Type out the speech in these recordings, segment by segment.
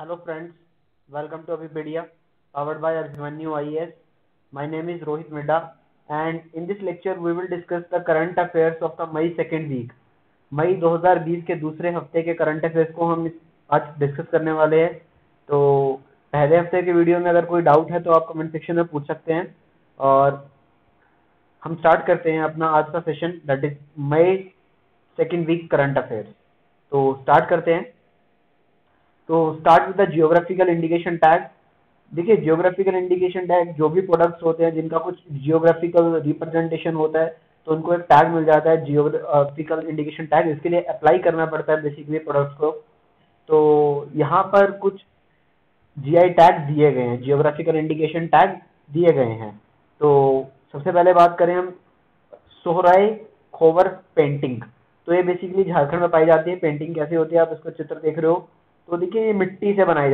Hello friends, welcome to Abhipedia powered by Abhimanyu IAS. My name is Rohit Mida and in this lecture we will discuss the current affairs of the May second week. मई 2020 के दूसरे हफ्ते के current affairs को हम आज discuss करने वाले हैं. तो पहले हफ्ते के वीडियो में अगर कोई डाउट है तो आप कमेंट सेक्शन में पूछ सकते हैं. और हम स्टार्ट करते हैं अपना आज का session, that is May second week current affairs. तो स्टार्ट करते हैं. तो start with the geographical indication tag. देखिए, जियोग्राफिकल इंडिकेशन टैग जो भी प्रोडक्ट्स होते हैं जिनका कुछ जियोग्राफिकल रिप्रेजेंटेशन होता है तो उनको एक टैग मिल जाता है, जियोग्राफिकल इंडिकेशन टैग. इसके लिए अप्लाई करना पड़ता है बेसिकली प्रोडक्ट्स को. तो यहाँ पर कुछ GI टैग दिए गए हैं, जियोग्राफिकल इंडिकेशन टैग दिए गए हैं. तो सबसे पहले बात करें हम सोहराई खोवर पेंटिंग. तो ये बेसिकली झारखंड में पाई जाती है. पेंटिंग कैसे होती है, आप इसको चित्र देख रहे हो तो देखिए ये मिट्टी से बनाई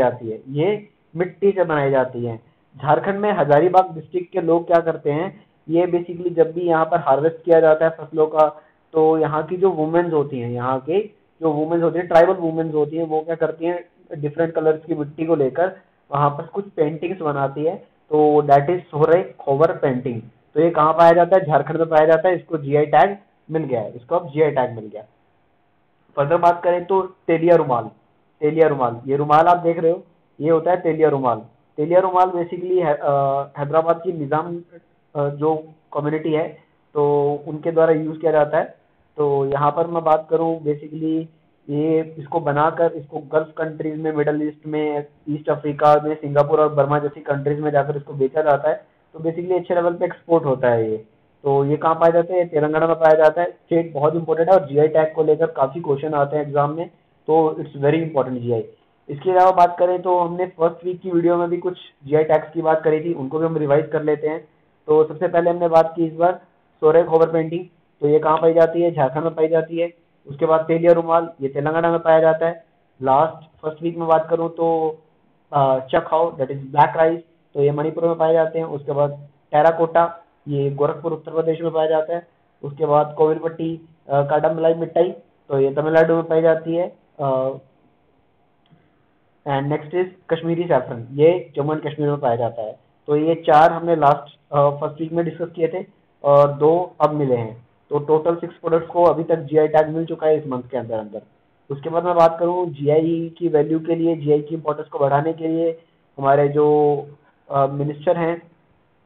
जाती है. झारखंड में हजारीबाग डिस्ट्रिक्ट के लोग क्या करते हैं, ये बेसिकली जब भी यहाँ पर हार्वेस्ट किया जाता है फसलों का तो यहाँ की जो वुमेन्स होती हैं, ट्राइबल वुमेन्स होती हैं, वो क्या करती हैं डिफरेंट कलर्स की मिट्टी को लेकर वहाँ पर कुछ पेंटिंग्स बनाती है. तो that is Sohrai Khovar painting. तो ये कहाँ पाया जाता है, झारखंड में पाया जाता है. इसको GI टैग मिल गया है. फर्दर बात करें तो तेलिया रूमाल, ये रूमाल आप देख रहे हो, ये होता है तेलिया रूमाल. बेसिकली हैदराबाद की निज़ाम जो कम्युनिटी है तो उनके द्वारा यूज़ किया जाता है. तो यहाँ पर मैं बात करूँ बेसिकली ये इसको बनाकर इसको गल्फ कंट्रीज़ में, मिडल ईस्ट में, ईस्ट अफ्रीका में, सिंगापुर और बर्मा जैसी कंट्रीज़ में जाकर इसको बेचा जाता है. तो बेसिकली अच्छे लेवल पर एक्सपोर्ट होता है ये. तो ये कहाँ पाया जाता है, तेलंगाना में पाया जाता है. स्टेट बहुत इंपॉर्टेंट है और GI टैग को लेकर काफ़ी क्वेश्चन आते हैं एग्जाम में, तो इट्स वेरी इंपॉर्टेंट GI. इसके अलावा बात करें तो हमने फर्स्ट वीक की वीडियो में भी कुछ GI टैग्स की बात करी थी, उनको भी हम रिवाइज कर लेते हैं. तो सबसे पहले हमने बात की इस बार सोहराई खोवर पेंटिंग. तो ये कहाँ पाई जाती है, झारखंड में पाई जाती है. उसके बाद तेलिया रूमाल, ये तेलंगाना में पाया जाता है. लास्ट फर्स्ट वीक में बात करूँ तो Chakhao, that is black rice, तो ये मणिपुर में पाए जाते हैं. उसके बाद टेराकोटा, ये गोरखपुर उत्तर प्रदेश में पाया जाता है. उसके बाद कोविलपट्टी काडमलाई मिठाई, तो ये तमिलनाडु में पाई जाती है. And next is Kashmiri saffron, ये जम्मू एंड कश्मीर में पाया जाता है. तो ये चार हमने लास्ट फर्स्ट वीक में डिस्कस किए थे और दो अब मिले हैं. तो टोटल 6 प्रोडक्ट्स को अभी तक GI टैग मिल चुका है इस मंथ के अंदर अंदर. उसके बाद मैं बात करूँ GI की वैल्यू के लिए, GI की इम्पोर्टेंस को बढ़ाने के लिए हमारे जो मिनिस्टर हैं,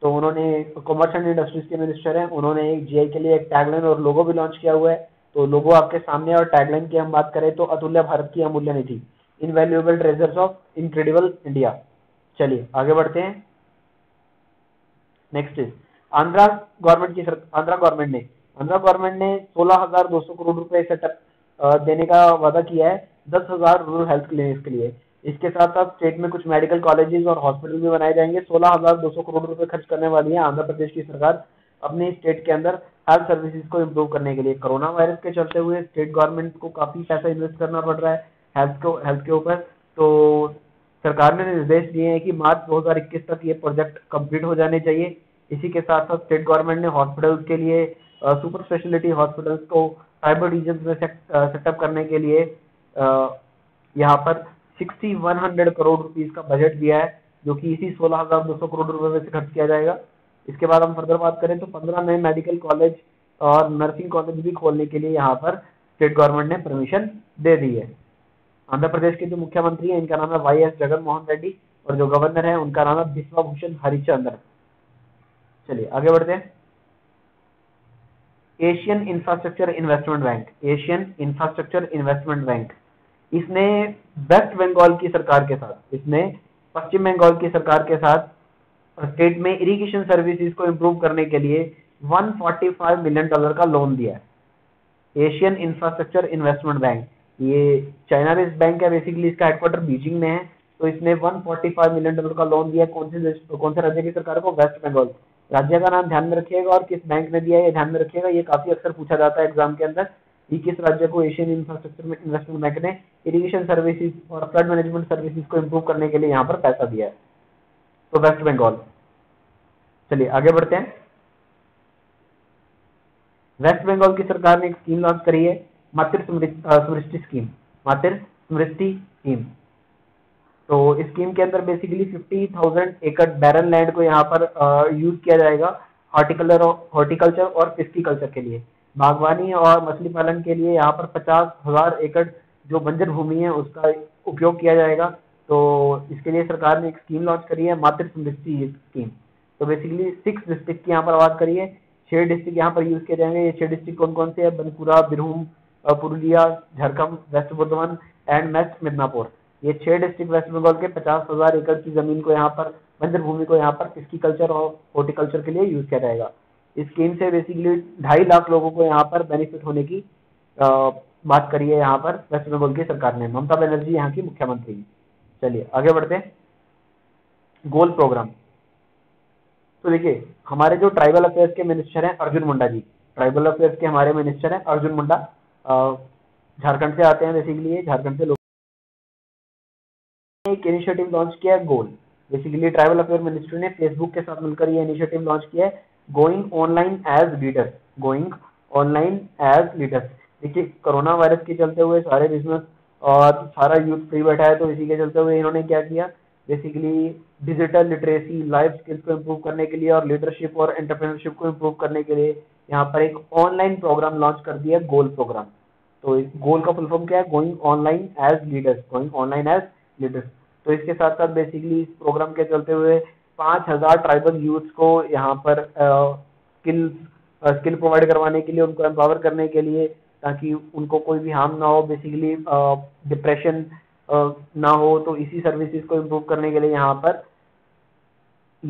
तो उन्होंने कॉमर्स एंड इंडस्ट्रीज के मिनिस्टर हैं, उन्होंने एक GI के लिए एक टैगलाइन और लोगो भी लॉन्च किया हुआ है. तो लोगो आपके सामने. और टैगलाइन की हम बात करें तो अतुल्य भारत की अमूल्य निधि, invaluable treasures of incredible India. चलिए आगे बढ़ते हैं. नेक्स्ट इज आंध्रा गवर्नमेंट ने 16,200 करोड़ रुपए सेटअप देने का वादा किया है 10,000 रूरल हेल्थ क्लिनिक्स के लिए. इसके साथ साथ स्टेट में कुछ मेडिकल कॉलेजेस और हॉस्पिटल भी बनाए जाएंगे. 16,200 करोड़ रुपए खर्च करने वाली है आंध्र प्रदेश की सरकार अपने स्टेट के अंदर हेल्थ सर्विसेज को इम्प्रूव करने के लिए. कोरोना वायरस के चलते हुए स्टेट गवर्नमेंट को काफ़ी पैसा इन्वेस्ट करना पड़ रहा है हेल्थ के ऊपर. तो सरकार ने निर्देश दिए हैं कि मार्च 2021 तक ये प्रोजेक्ट कंप्लीट हो जाने चाहिए. इसी के साथ साथ स्टेट गवर्नमेंट ने हॉस्पिटल्स के लिए सुपर स्पेशलिटी हॉस्पिटल्स को ट्राइबल रीजन में सेटअप करने के लिए यहाँ पर 6,100 करोड़ रुपीज़ का बजट दिया है, जो कि इसी 16,200 करोड़ रुपये से खर्च किया जाएगा. इसके बाद हम फर्दर बात करें तो 15 नए मेडिकल कॉलेज और नर्सिंग कॉलेज भी खोलने के लिए यहाँ पर स्टेट गवर्नमेंट ने परमिशन दे दी है. आंध्र प्रदेश के जो मुख्यमंत्री हैं इनका नाम है YS जगन मोहन रेड्डी और जो गवर्नर है उनका नाम है बिस्वा भूषण हरिचंद्रन. चलिए आगे बढ़ते हैं. एशियन इंफ्रास्ट्रक्चर इन्वेस्टमेंट बैंक इसने पश्चिम बंगाल की सरकार के साथ स्टेट में इरिगेशन सर्विसेज को इम्प्रूव करने के लिए $145 मिलियन का लोन दिया है. एशियन इंफ्रास्ट्रक्चर इन्वेस्टमेंट बैंक, ये चाइना बेस्ड बैंक है, बेसिकली इसका हेडक्वार्टर बीजिंग में है. तो इसने $145 मिलियन का लोन दिया. कौन से राज्य की सरकार को, वेस्ट बंगाल. राज्य का नाम ध्यान में रखिएगा और किस बैंक ने दिया है ये ध्यान में रखिएगा. ये काफी अक्सर पूछा जाता है एग्जाम के अंदर कि किस राज्य को एशियन इंफ्रास्ट्रक्चर इन्वेस्टमेंट बैंक ने इरीगेशन सर्विसेज और फ्लड मैनेजमेंट सर्विसेज को इम्प्रूव करने के लिए यहाँ पर पैसा दिया है. तो वेस्ट बंगाल. चलिए आगे बढ़ते हैं. वेस्ट बंगाल की सरकार ने एक स्कीम लॉन्च करी है, मातृ समृद्धि स्कीम. तो स्कीम के अंदर बेसिकली 50,000 एकड़ बैरन लैंड को यहाँ पर यूज किया जाएगा हॉर्टिकल्चर और फिस्कीकल्चर के लिए, बागवानी और मछली पालन के लिए यहाँ पर 50,000 एकड़ जो बंजर भूमि है उसका उपयोग किया जाएगा। तो इसके लिए सरकार ने एक स्कीम लॉन्च करी है मातृ समृद्धि स्कीम। तो बेसिकली 6 डिस्ट्रिक्ट की यहाँ पर बात करिए, 6 डिस्ट्रिक्ट यहाँ पर यूज किए जाएंगे। ये 6 डिस्ट्रिक्ट कौन कौन से हैं? Bankura, Birbhum, Purulia, Jharkhand, waste Bardhaman and waste Midnapore. ये 6 डिस्ट्रिक्ट वेस्ट बंगाल के 50,000 एकड़ की जमीन को यहाँ पर, बंजर भूमि को यहाँ पर फिस्कीकल्चर और हॉर्टिकल्चर के लिए यूज किया जाएगा। इस स्कीम से बेसिकली 2.5 लाख लोगों को यहाँ पर बेनिफिट होने की बात करिए यहाँ पर वेस्ट बंगाल की सरकार ने। ममता बनर्जी यहाँ की मुख्यमंत्री हैं। चलिए आगे बढ़ते हैं, गोल प्रोग्राम। तो देखिए हमारे जो ट्राइबल अफेयर्स के मिनिस्टर हैं अर्जुन मुंडा जी, ट्राइबल अफेयर्स के हमारे मिनिस्टर हैं अर्जुन मुंडा, झारखंड से आते हैं बेसिकली, झारखंड से लोग एक इनिशिएटिव लॉन्च किया है गोल। बेसिकली ट्राइबल अफेयर मिनिस्ट्री ने फेसबुक के साथ मिलकर ये इनिशिएटिव लॉन्च किया है going online as leaders, going online as leaders. देखिए कोरोना वायरस के चलते हुए सारे बिजनेस और सारा यूथ फ्री बैठा है, तो इसी के चलते हुए इन्होंने क्या किया basically digital literacy, life skills को इम्प्रूव करने के लिए और लीडरशिप और एंटरप्रेन्योरशिप को इम्प्रूव करने के लिए यहाँ पर एक ऑनलाइन प्रोग्राम लॉन्च कर दिया गोल प्रोग्राम। तो गोल का फुल फॉर्म क्या है? Going online as leaders, going online as leaders. तो इसके साथ साथ बेसिकली इस प्रोग्राम के चलते हुए 5,000 ट्राइबल यूथ को यहाँ पर स्किल प्रोवाइड करवाने के लिए, उनको एम्पावर करने के लिए, ताकि उनको कोई भी हार्म ना हो, बेसिकली डिप्रेशन ना हो। तो इसी सर्विसेज को इम्प्रूव करने के लिए यहाँ पर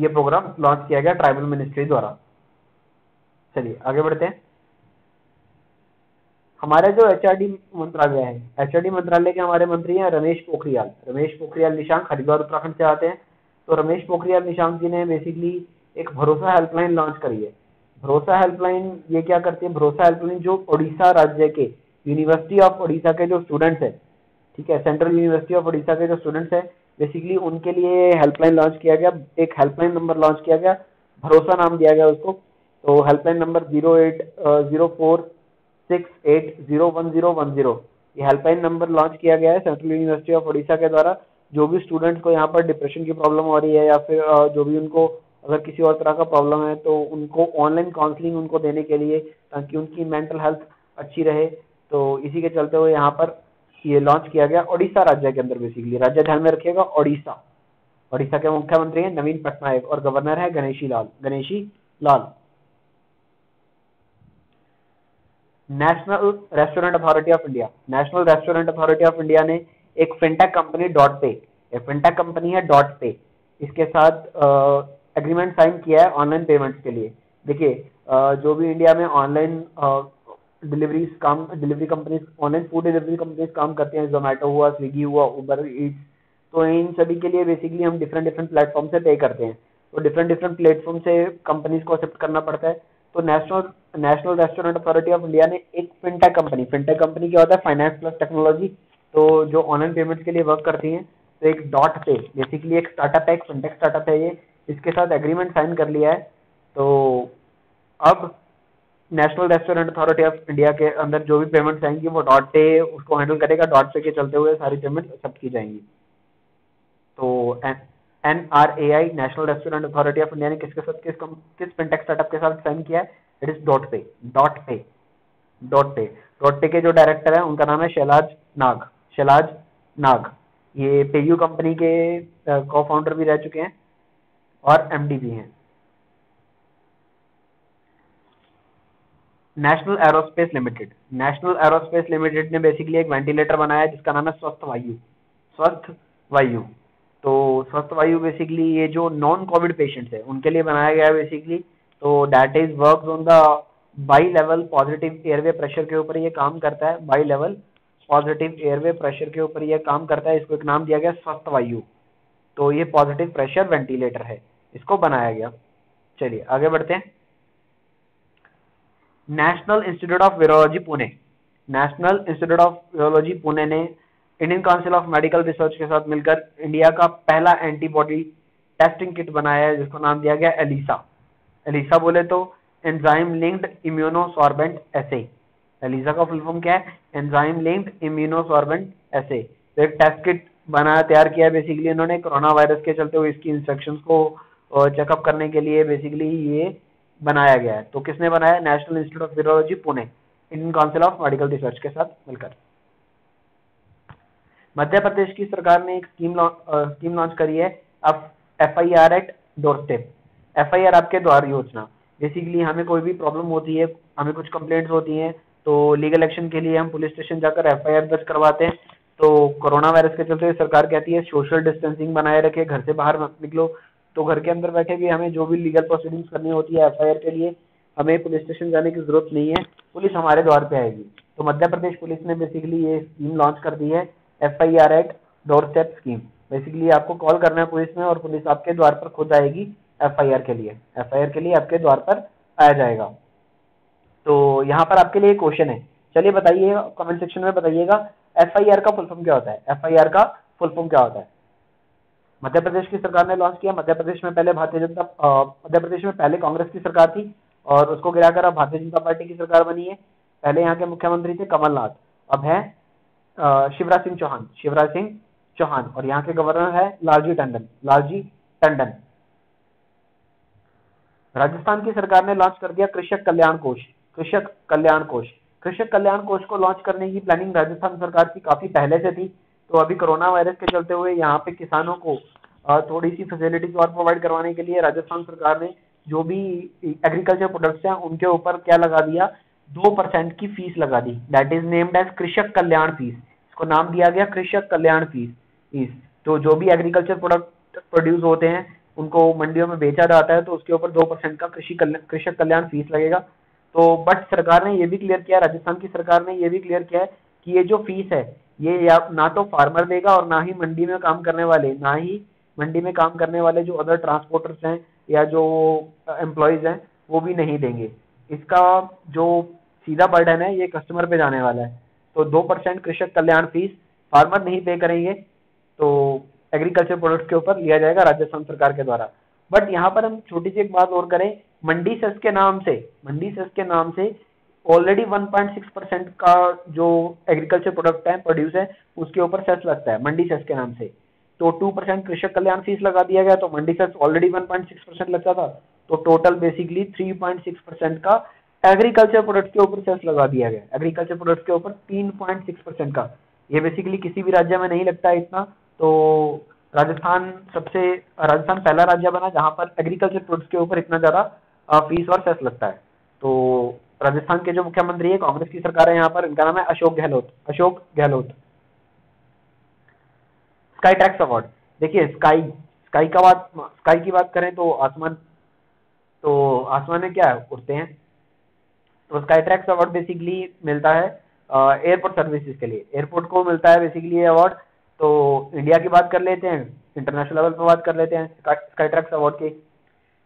ये प्रोग्राम लॉन्च किया गया ट्राइबल मिनिस्ट्री द्वारा। चलिए आगे बढ़ते हैं, हमारे जो एचआरडी मंत्रालय है, एचआरडी मंत्रालय के हमारे मंत्री हैं रमेश पोखरियाल निशांक, हरिद्वार उत्तराखंड से आते हैं। तो रमेश पोखरियाल निशांक जी ने बेसिकली एक भरोसा हेल्पलाइन लॉन्च करी है। भरोसा हेल्पलाइन ये क्या करती है? भरोसा हेल्पलाइन जो उड़ीसा राज्य के यूनिवर्सिटी ऑफ उड़ीसा के जो स्टूडेंट्स है, ठीक है, सेंट्रल यूनिवर्सिटी ऑफ उड़ीसा के जो स्टूडेंट्स है बेसिकली उनके लिए हेल्पलाइन लॉन्च किया गया, एक हेल्पलाइन नंबर लॉन्च किया गया, भरोसा नाम दिया गया उसको। तो हेल्पलाइन नंबर 080468011010 ये हेल्पलाइन नंबर लॉन्च किया गया है सेंट्रल यूनिवर्सिटी ऑफ ओडिशा के द्वारा। जो भी स्टूडेंट्स को यहाँ पर डिप्रेशन की प्रॉब्लम हो रही है या फिर जो भी उनको अगर किसी और तरह का प्रॉब्लम है तो उनको ऑनलाइन काउंसलिंग उनको देने के लिए, ताकि उनकी मेंटल हेल्थ अच्छी रहे। तो इसी के चलते हुए यहाँ पर ये लॉन्च किया गया ओडिशा राज्य के अंदर। बेसिकली राज्य ध्यान में रखिएगा ओडिशा। ओडिशा के मुख्यमंत्री हैं नवीन पटनायक और गवर्नर है Ganeshi Lal. National restaurant authority of India, national restaurant authority of India ने एक फिनटेक कंपनी डॉट पे इसके साथ एग्रीमेंट साइन किया है ऑनलाइन पेमेंट्स के लिए। देखिए जो भी इंडिया में online delivery companies, online food delivery companies काम करते हैं, जोमेटो हुआ, स्विगी हुआ, उबर ईट्स, तो इन सभी के लिए बेसिकली हम डिफरेंट प्लेटफॉर्म से पे करते हैं। तो डिफरेंट प्लेटफॉर्म से कंपनीज को एक्सेप्ट करना पड़ता है। तो national restaurant authority of India ने एक फिनटेक कंपनी क्या होता है? फाइनेंस प्लस टेक्नोलॉजी, तो जो ऑनलाइन पेमेंट्स के लिए वर्क करती हैं। तो एक डॉट पे बेसिकली एक स्टार्टअप है, एक फिनटेक स्टार्टअप है ये, इसके साथ एग्रीमेंट साइन कर लिया है। तो अब national restaurant authority of India के अंदर जो भी पेमेंट्स आएंगी वो डॉट पे उसको हैंडल करेगा, डॉट पे के चलते हुए सारी पेमेंट एक्सेप्ट की जाएंगी। तो NRAI national restaurant authority of India ने किस फिनटेक स्टार्टअप के साथ साइन किया है? इट इज डॉट पे के जो डायरेक्टर है उनका नाम है शैलाज नाग। ये पेयू कंपनी के को फाउंडर भी रह चुके हैं और MD भी हैं। नेशनल एरोस्पेस लिमिटेड ने बेसिकली एक वेंटिलेटर बनाया जिसका नाम है स्वस्थ वायु। तो स्वस्थ वायु बेसिकली ये जो नॉन कोविड पेशेंट्स है उनके लिए बनाया गया है बेसिकली। तो that is work on the bi level positive airway pressure के ऊपर ये काम करता है, bi level positive airway pressure के ऊपर ये काम करता है। इसको एक नाम दिया गया स्वस्थ वायु। तो ये पॉजिटिव प्रेशर वेंटिलेटर है, इसको बनाया गया। चलिए आगे बढ़ते हैं, national institute of virology Pune ने Indian council of medical research के साथ मिलकर इंडिया का पहला एंटीबॉडी टेस्टिंग किट बनाया है जिसको नाम दिया गया एलिसा। बोले तो enzyme linked immunosorbent assay. ELISA का फुल फॉर्म क्या है? Enzyme linked immunosorbent assay. तो एक टेस्ट किट बना तैयार किया है। बेसिकली इन्होंने कोरोना वायरस के चलते हुए इसकी इंस्ट्रक्शंस को चेकअप करने के लिए बेसिकली ये बनाया गया है। तो किसने बनाया? National institute of virology Pune, Indian council of medical research के साथ मिलकर। मध्य प्रदेश की सरकार ने एक स्कीम लॉन्च करी है, अब FIR एट डोरस्टेप। FIR आपके द्वार योजना। बेसिकली हमें कोई भी प्रॉब्लम होती है, हमें कुछ कंप्लेंट्स होती हैं तो लीगल एक्शन के लिए हम पुलिस स्टेशन जाकर FIR दर्ज करवाते हैं। तो कोरोना वायरस के चलते सरकार कहती है सोशल डिस्टेंसिंग बनाए रखे, घर से बाहर मत निकलो, तो घर के अंदर बैठे भी हमें जो भी लीगल प्रोसीडिंग्स करनी होती है FIR के लिए हमें पुलिस स्टेशन जाने की जरूरत नहीं है, पुलिस हमारे द्वार पे आएगी। तो मध्य प्रदेश पुलिस ने बेसिकली ये स्कीम लॉन्च कर दी है, FIR at doorstep scheme. Basically आपको कॉल करना है पुलिस में और पुलिस आपके द्वार पर खुद आएगी FIR के लिए। FIR के लिए आपके द्वार पर आया जाएगा। तो यहाँ पर आपके लिए क्वेश्चन है, चलिए बताइए, कमेंट सेक्शन में बताइएगा FIR का फुल फॉर्म क्या होता है। FIR का फुल फॉर्म क्या होता है? मध्य प्रदेश की सरकार ने लॉन्च किया। मध्य प्रदेश में पहले कांग्रेस की सरकार थी और उसको गिराकर अब भारतीय जनता पार्टी की सरकार बनी है। पहले यहाँ के मुख्यमंत्री थे कमलनाथ, अब है शिवराज सिंह चौहान और यहाँ के गवर्नर है लालजी टंडन। राजस्थान की सरकार ने लॉन्च कर दिया कृषक कल्याण कोष। कृषक कल्याण कोष को लॉन्च करने की प्लानिंग राजस्थान सरकार की काफी पहले से थी। तो अभी कोरोना वायरस के चलते हुए यहाँ पे किसानों को थोड़ी सी फैसिलिटीज और प्रोवाइड करवाने के लिए राजस्थान सरकार ने जो भी एग्रीकल्चर प्रोडक्ट्स हैं उनके ऊपर क्या लगा दिया, 2% की फीस लगा दी। That is named as Krishak Kalyan fees. इसको नाम दिया गया कृषक कल्याण फीस। तो जो भी एग्रीकल्चर प्रोडक्ट प्रोड्यूस होते हैं उनको मंडियों में बेचा जाता है तो उसके ऊपर 2% का कृषक कल्याण फीस लगेगा। तो बट सरकार ने ये भी क्लियर किया, राजस्थान की सरकार ने ये भी क्लियर किया है कि ये जो फीस है ये आप ना तो फार्मर देगा और ना ही मंडी में काम करने वाले जो अदर ट्रांसपोर्टर्स हैं या जो एम्प्लॉयज हैं वो भी नहीं देंगे। इसका जो सीधा बर्डन है ये कस्टमर पे जाने वाला है। तो 2% कृषक कल्याण फीस फार्मर नहीं पे करेंगे तो एग्रीकल्चर प्रोडक्ट्स के ऊपर लिया जाएगा राजस्थान सरकार के द्वारा। बट यहाँ पर हम छोटी सी एक बात और करें, मंडी सेस के नाम से ऑलरेडी 1.6% का जो एग्रीकल्चर प्रोडक्ट है प्रोड्यूस है उसके ऊपर सेस लगता है मंडी सेस के नाम से। तो 2% कृषक कल्याण फीस लगा दिया गया तो मंडी सेस ऑलरेडी 1.6% लगता था तो टोटल बेसिकली 3.6% का एग्रीकल्चर प्रोडक्ट के ऊपर सेस लगा दिया गया। एग्रीकल्चर प्रोडक्ट के ऊपर 3.6% का, ये बेसिकली किसी भी राज्य में नहीं लगता है इतना। तो राजस्थान पहला राज्य बना जहाँ पर एग्रीकल्चर प्रोडक्ट के ऊपर इतना ज़्यादा फीस और सेस लगता है। तो राजस्थान के जो मुख्यमंत्री है कांग्रेस की सरकार है यहाँ पर, इनका नाम है Ashok Gehlot. Skytrax award, देखिए स्काई की बात करें तो आसमान में क्या है, उड़ते हैं। तो स्काई टैक्स अवार्ड बेसिकली मिलता है एयरपोर्ट सर्विसेज के लिए, एयरपोर्ट को मिलता है बेसिकली ये अवार्ड। तो इंडिया की बात कर लेते हैं, इंटरनेशनल लेवल पर बात कर लेते हैं स्काई टैक्स अवार्ड की।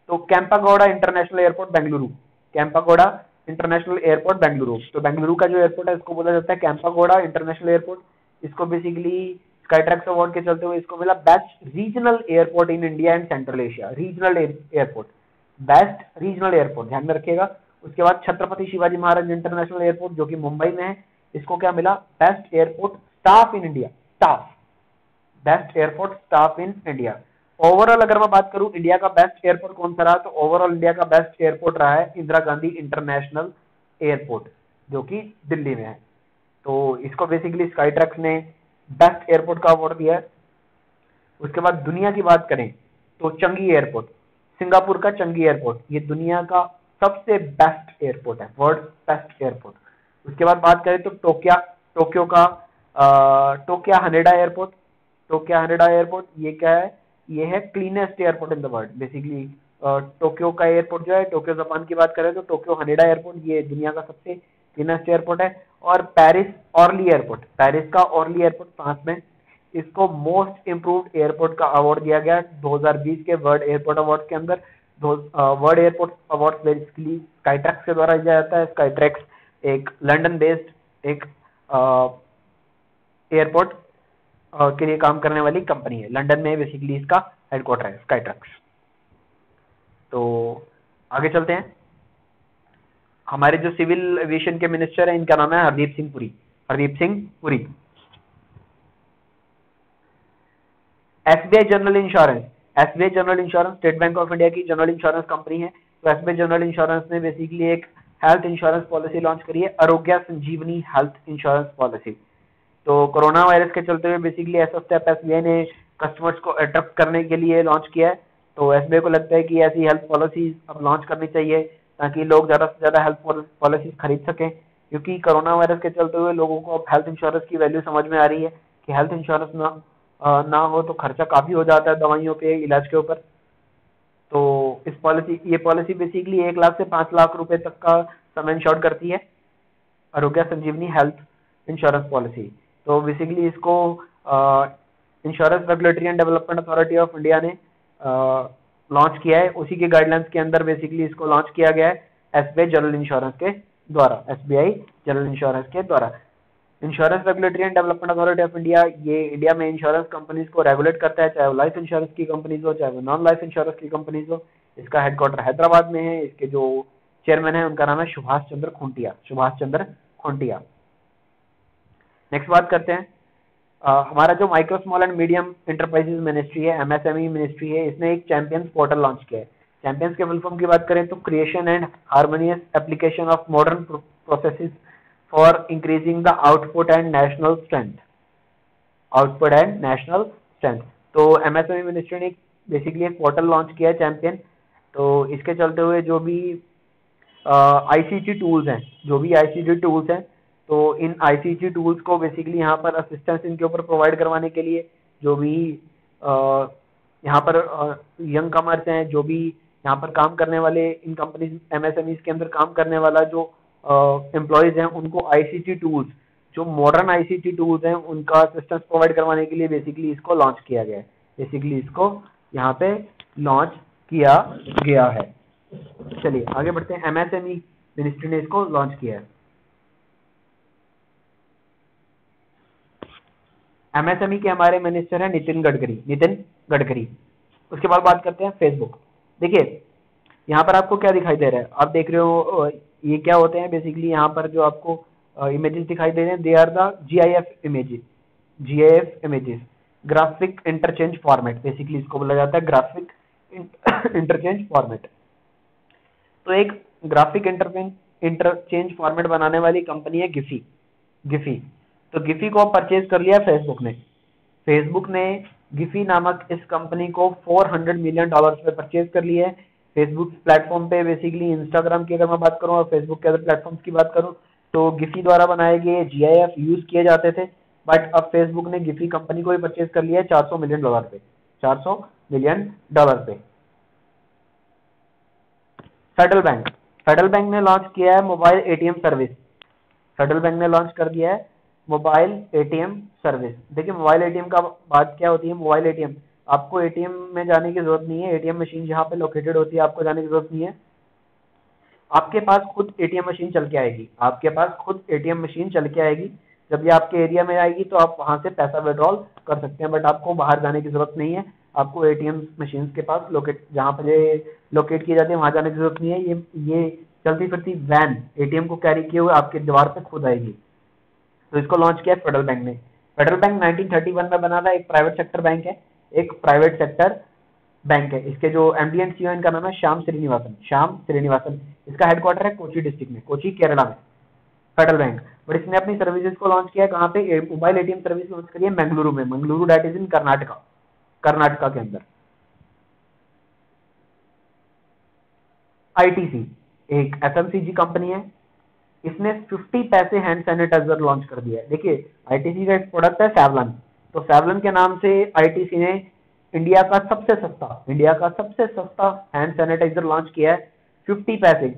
तो केम्पेगौड़ा इंटरनेशनल एयरपोर्ट बेंगलुरु, तो बेंगलुरु का जो एयरपोर्ट है इसको बोला जाता है केम्पेगौड़ा इंटरनेशनल एयरपोर्ट। इसको बेसिकली स्काई टैक्स अवार्ड के चलते हुए इसको मिला best regional airport in India and central Asia. Best regional airport ध्यान में रखिएगा। उसके बाद छत्रपति शिवाजी महाराज इंटरनेशनल एयरपोर्ट जो कि मुंबई में है, इसको क्या मिला, best airport staff in India. Overall अगर मैं बात करूं इंडिया का बेस्ट एयरपोर्ट कौन सा रहा, तो ओवरऑल इंडिया का बेस्ट एयरपोर्ट रहा है इंदिरा गांधी इंटरनेशनल एयरपोर्ट जो कि दिल्ली में है। तो इसको बेसिकली स्काई ट्रैक्स ने बेस्ट एयरपोर्ट का अवार्ड दिया है। उसके बाद दुनिया की बात करें तो चंगी एयरपोर्ट, सिंगापुर का चंगी एयरपोर्ट, ये दुनिया का सबसे बेस्ट एयरपोर्ट है, वर्ल्ड बेस्ट एयरपोर्ट। उसके बाद बात करें तो टोक्यो का टोक्यो हनेडा एयरपोर्ट, ये क्या है, ये है cleanest airport in the world. Basically Tokyo का एयरपोर्ट जो है, टोक्यो जापान की बात करें तो टोक्यो हनेडा एयरपोर्ट ये दुनिया का सबसे क्लीनेस्ट एयरपोर्ट है। और पेरिस का ऑर्ली एयरपोर्ट फ्रांस में, इसको मोस्ट इम्प्रूव्ड एयरपोर्ट का अवार्ड दिया गया 2020 के वर्ल्ड एयरपोर्ट अवार्ड के अंदर। World airport award basically Skytrax के द्वारा दिया जाता है। स्काई ट्रैक्स एक लंदन बेस्ड एक एयरपोर्ट के लिए काम करने वाली कंपनी है, लंदन में बेसिकली इसका हेडक्वार्टर है स्काई ट्रैक्स। तो आगे चलते हैं, हमारे जो सिविल एविएशन के मिनिस्टर हैं इनका नाम है Hardeep Singh Puri. SBI general insurance, SBI general insurance state bank of India की जनरल इंश्योरेंस कंपनी है। तो एसबीआई जनरल इंश्योरेंस ने बेसिकली एक हेल्थ इंश्योरेंस पॉलिसी लॉन्च करी है, Arogya Sanjeevani health insurance policy. तो कोरोना वायरस के चलते हुए बेसिकली ऐसा स्टेप एसबीआई ने कस्टमर्स को अट्रैक्ट करने के लिए लॉन्च किया है। तो एसबीआई को लगता है कि ऐसी हेल्थ पॉलिसीज अब लॉन्च करनी चाहिए ताकि लोग ज़्यादा से ज़्यादा हेल्थ पॉलिसीज खरीद सकें, क्योंकि कोरोना वायरस के चलते हुए लोगों को अब हेल्थ इंश्योरेंस की वैल्यू समझ में आ रही है कि हेल्थ इंश्योरेंस ना हो तो खर्चा काफ़ी हो जाता है दवाइयों पे, इलाज के ऊपर। तो इस पॉलिसी, ये पॉलिसी बेसिकली 1 लाख से 5 लाख रुपए तक का सम इंश्योर करती है, Arogya Sanjeevani health insurance policy. तो बेसिकली इसको insurance regulatory and development authority of India ने लॉन्च किया है, उसी के गाइडलाइंस के अंदर बेसिकली इसको लॉन्च किया गया है एसबीआई जनरल इंश्योरेंस के द्वारा, एसबीआई जनरल इंश्योरेंस के द्वारा। Insurance regulatory and development authority of India, ये इंडिया में इंश्योरेंस कंपनीज को रेगुलेट करता है, चाहे वो लाइफ इंश्योरेंस की कंपनीज हो, चाहे वो नॉन लाइफ इंश्योरेंस की कंपनीज हो। इसका हेडक्वार्टर हैदराबाद में है। इसके जो चेयरमैन है उनका नाम है सुभाष चंद्र खुंटिया, सुभाष चंद्र खुंटिया। नेक्स्ट बात करते हैं, हमारा जो micro small and medium enterprises ministry है, एमएसएमई मिनिस्ट्री है, इसने एक चैंपियंस पोर्टल लॉन्च किया है। चैंपियंस के फुल फॉर्म की बात करें तो creation and harmonious application of modern processes for increasing the output and national strength, output and national strength. तो एमएसएमई मिनिस्ट्री ने बेसिकली एक पोर्टल लॉन्च किया है चैंपियन। तो इसके चलते हुए जो भी आईसीटी टूल्स हैं, जो भी आईसीटी टूल्स हैं, तो इन आईसीटी टूल्स को बेसिकली यहाँ पर असिस्टेंस इनके ऊपर प्रोवाइड करवाने के लिए जो भी यहाँ पर यंग कमर्स हैं, जो भी यहाँ पर काम करने वाले इन कंपनीज एमएसएमईज के अंदर काम करने वाला जो एम्प्लॉयज हैं उनको आईसीटी टूल्स, जो मॉडर्न आईसीटी टूल्स हैं उनका असिस्टेंस प्रोवाइड करवाने के लिए बेसिकली इसको लॉन्च किया गया है, बेसिकली इसको यहाँ पे लॉन्च किया गया है। चलिए आगे बढ़ते हैं, एमएसएमई मिनिस्ट्री ने इसको लॉन्च किया है। एमएसएमई के हमारे मिनिस्टर हैं नितिन गडकरी, नितिन गडकरी। उसके बाद बात करते हैं फेसबुक। देखिए यहाँ पर आपको क्या दिखाई दे रहा है, आप देख रहे हो ये क्या होते हैं, बेसिकली यहाँ पर जो आपको इमेजेस दिखाई दे रहे हैं, they are the GIF images, GIF images, graphic interchange format, basically इसको बोला जाता है ग्राफिक इंटरचेंज फॉर्मेट। तो एक ग्राफिक इंटरचेंज फॉर्मेट बनाने वाली कंपनी है गिफी, गिफी। तो गिफी को परचेज कर लिया फेसबुक ने, फेसबुक ने गिफी नामक इस कंपनी को $400 मिलियन में परचेज कर लिया है। फेसबुक प्लेटफॉर्म पे बेसिकली इंस्टाग्राम की अगर मैं बात करूं और फेसबुक के अदर प्लेटफॉर्म्स की बात करूं तो गिफी द्वारा बनाए गए जीआईएफ यूज किए जाते थे, बट अब फेसबुक ने गिफी कंपनी को ही परचेज कर लिया है $400 मिलियन पे, $400 मिलियन पे। फेडरल बैंक, फेडरल बैंक ने लॉन्च किया है mobile ATM service, federal bank ने लॉन्च कर दिया है मोबाइल एटीएम सर्विस। देखिए मोबाइल एटीएम का बात क्या होती है, मोबाइल एटीएम आपको एटीएम में जाने की जरूरत नहीं है, एटीएम मशीन जहाँ पे लोकेटेड होती है आपको जाने की जरूरत नहीं है, आपके पास खुद एटीएम मशीन चल के आएगी, आपके पास खुद एटीएम मशीन चल के आएगी। जब ये आपके एरिया में आएगी तो आप वहाँ से पैसा विड्रॉल कर सकते हैं, बट आपको बाहर जाने की जरूरत नहीं है, आपको एटीएम मशीन के पास लोकेट, जहाँ पर लोकेट की जाती है वहाँ जाने की जरूरत नहीं है। ये चलती फिरती वैन एटीएम को कैरी किए हुए आपके द्वार पर खुद आएगी। तो इसको लॉन्च किया फेडरल बैंक ने। फेडरल बैंक 1931 में बना था, एक प्राइवेट सेक्टर बैंक है, एक प्राइवेट सेक्टर बैंक है। इसके जो एमडी एंड सीईओ, इनका नाम है श्याम श्रीनिवासन, श्याम श्रीनिवासन। इसका हेडक्वार्टर है कोची डिस्ट्रिक्ट में, कोची केरला में, फेडरल बैंक। बट इसने अपनी सर्विसेज को लॉन्च किया है कहाँ पे, मोबाइल एटीएम सर्विस लॉन्च करी है मंगलुरु में, Mangaluru that is in Karnataka, Karnataka के अंदर। आईटीसी एक एफएमसीजी कंपनी है, इसने 50 पैसे हैंड सैनिटाइजर लॉन्च कर दिया है। देखिए आईटीसी का एक प्रोडक्ट है सेवलन, तो सेवलन के नाम से आईटीसी ने इंडिया का सबसे सस्ता, इंडिया का सबसे सस्ता हैंड सैनिटाइजर लॉन्च किया है 50 पैसे,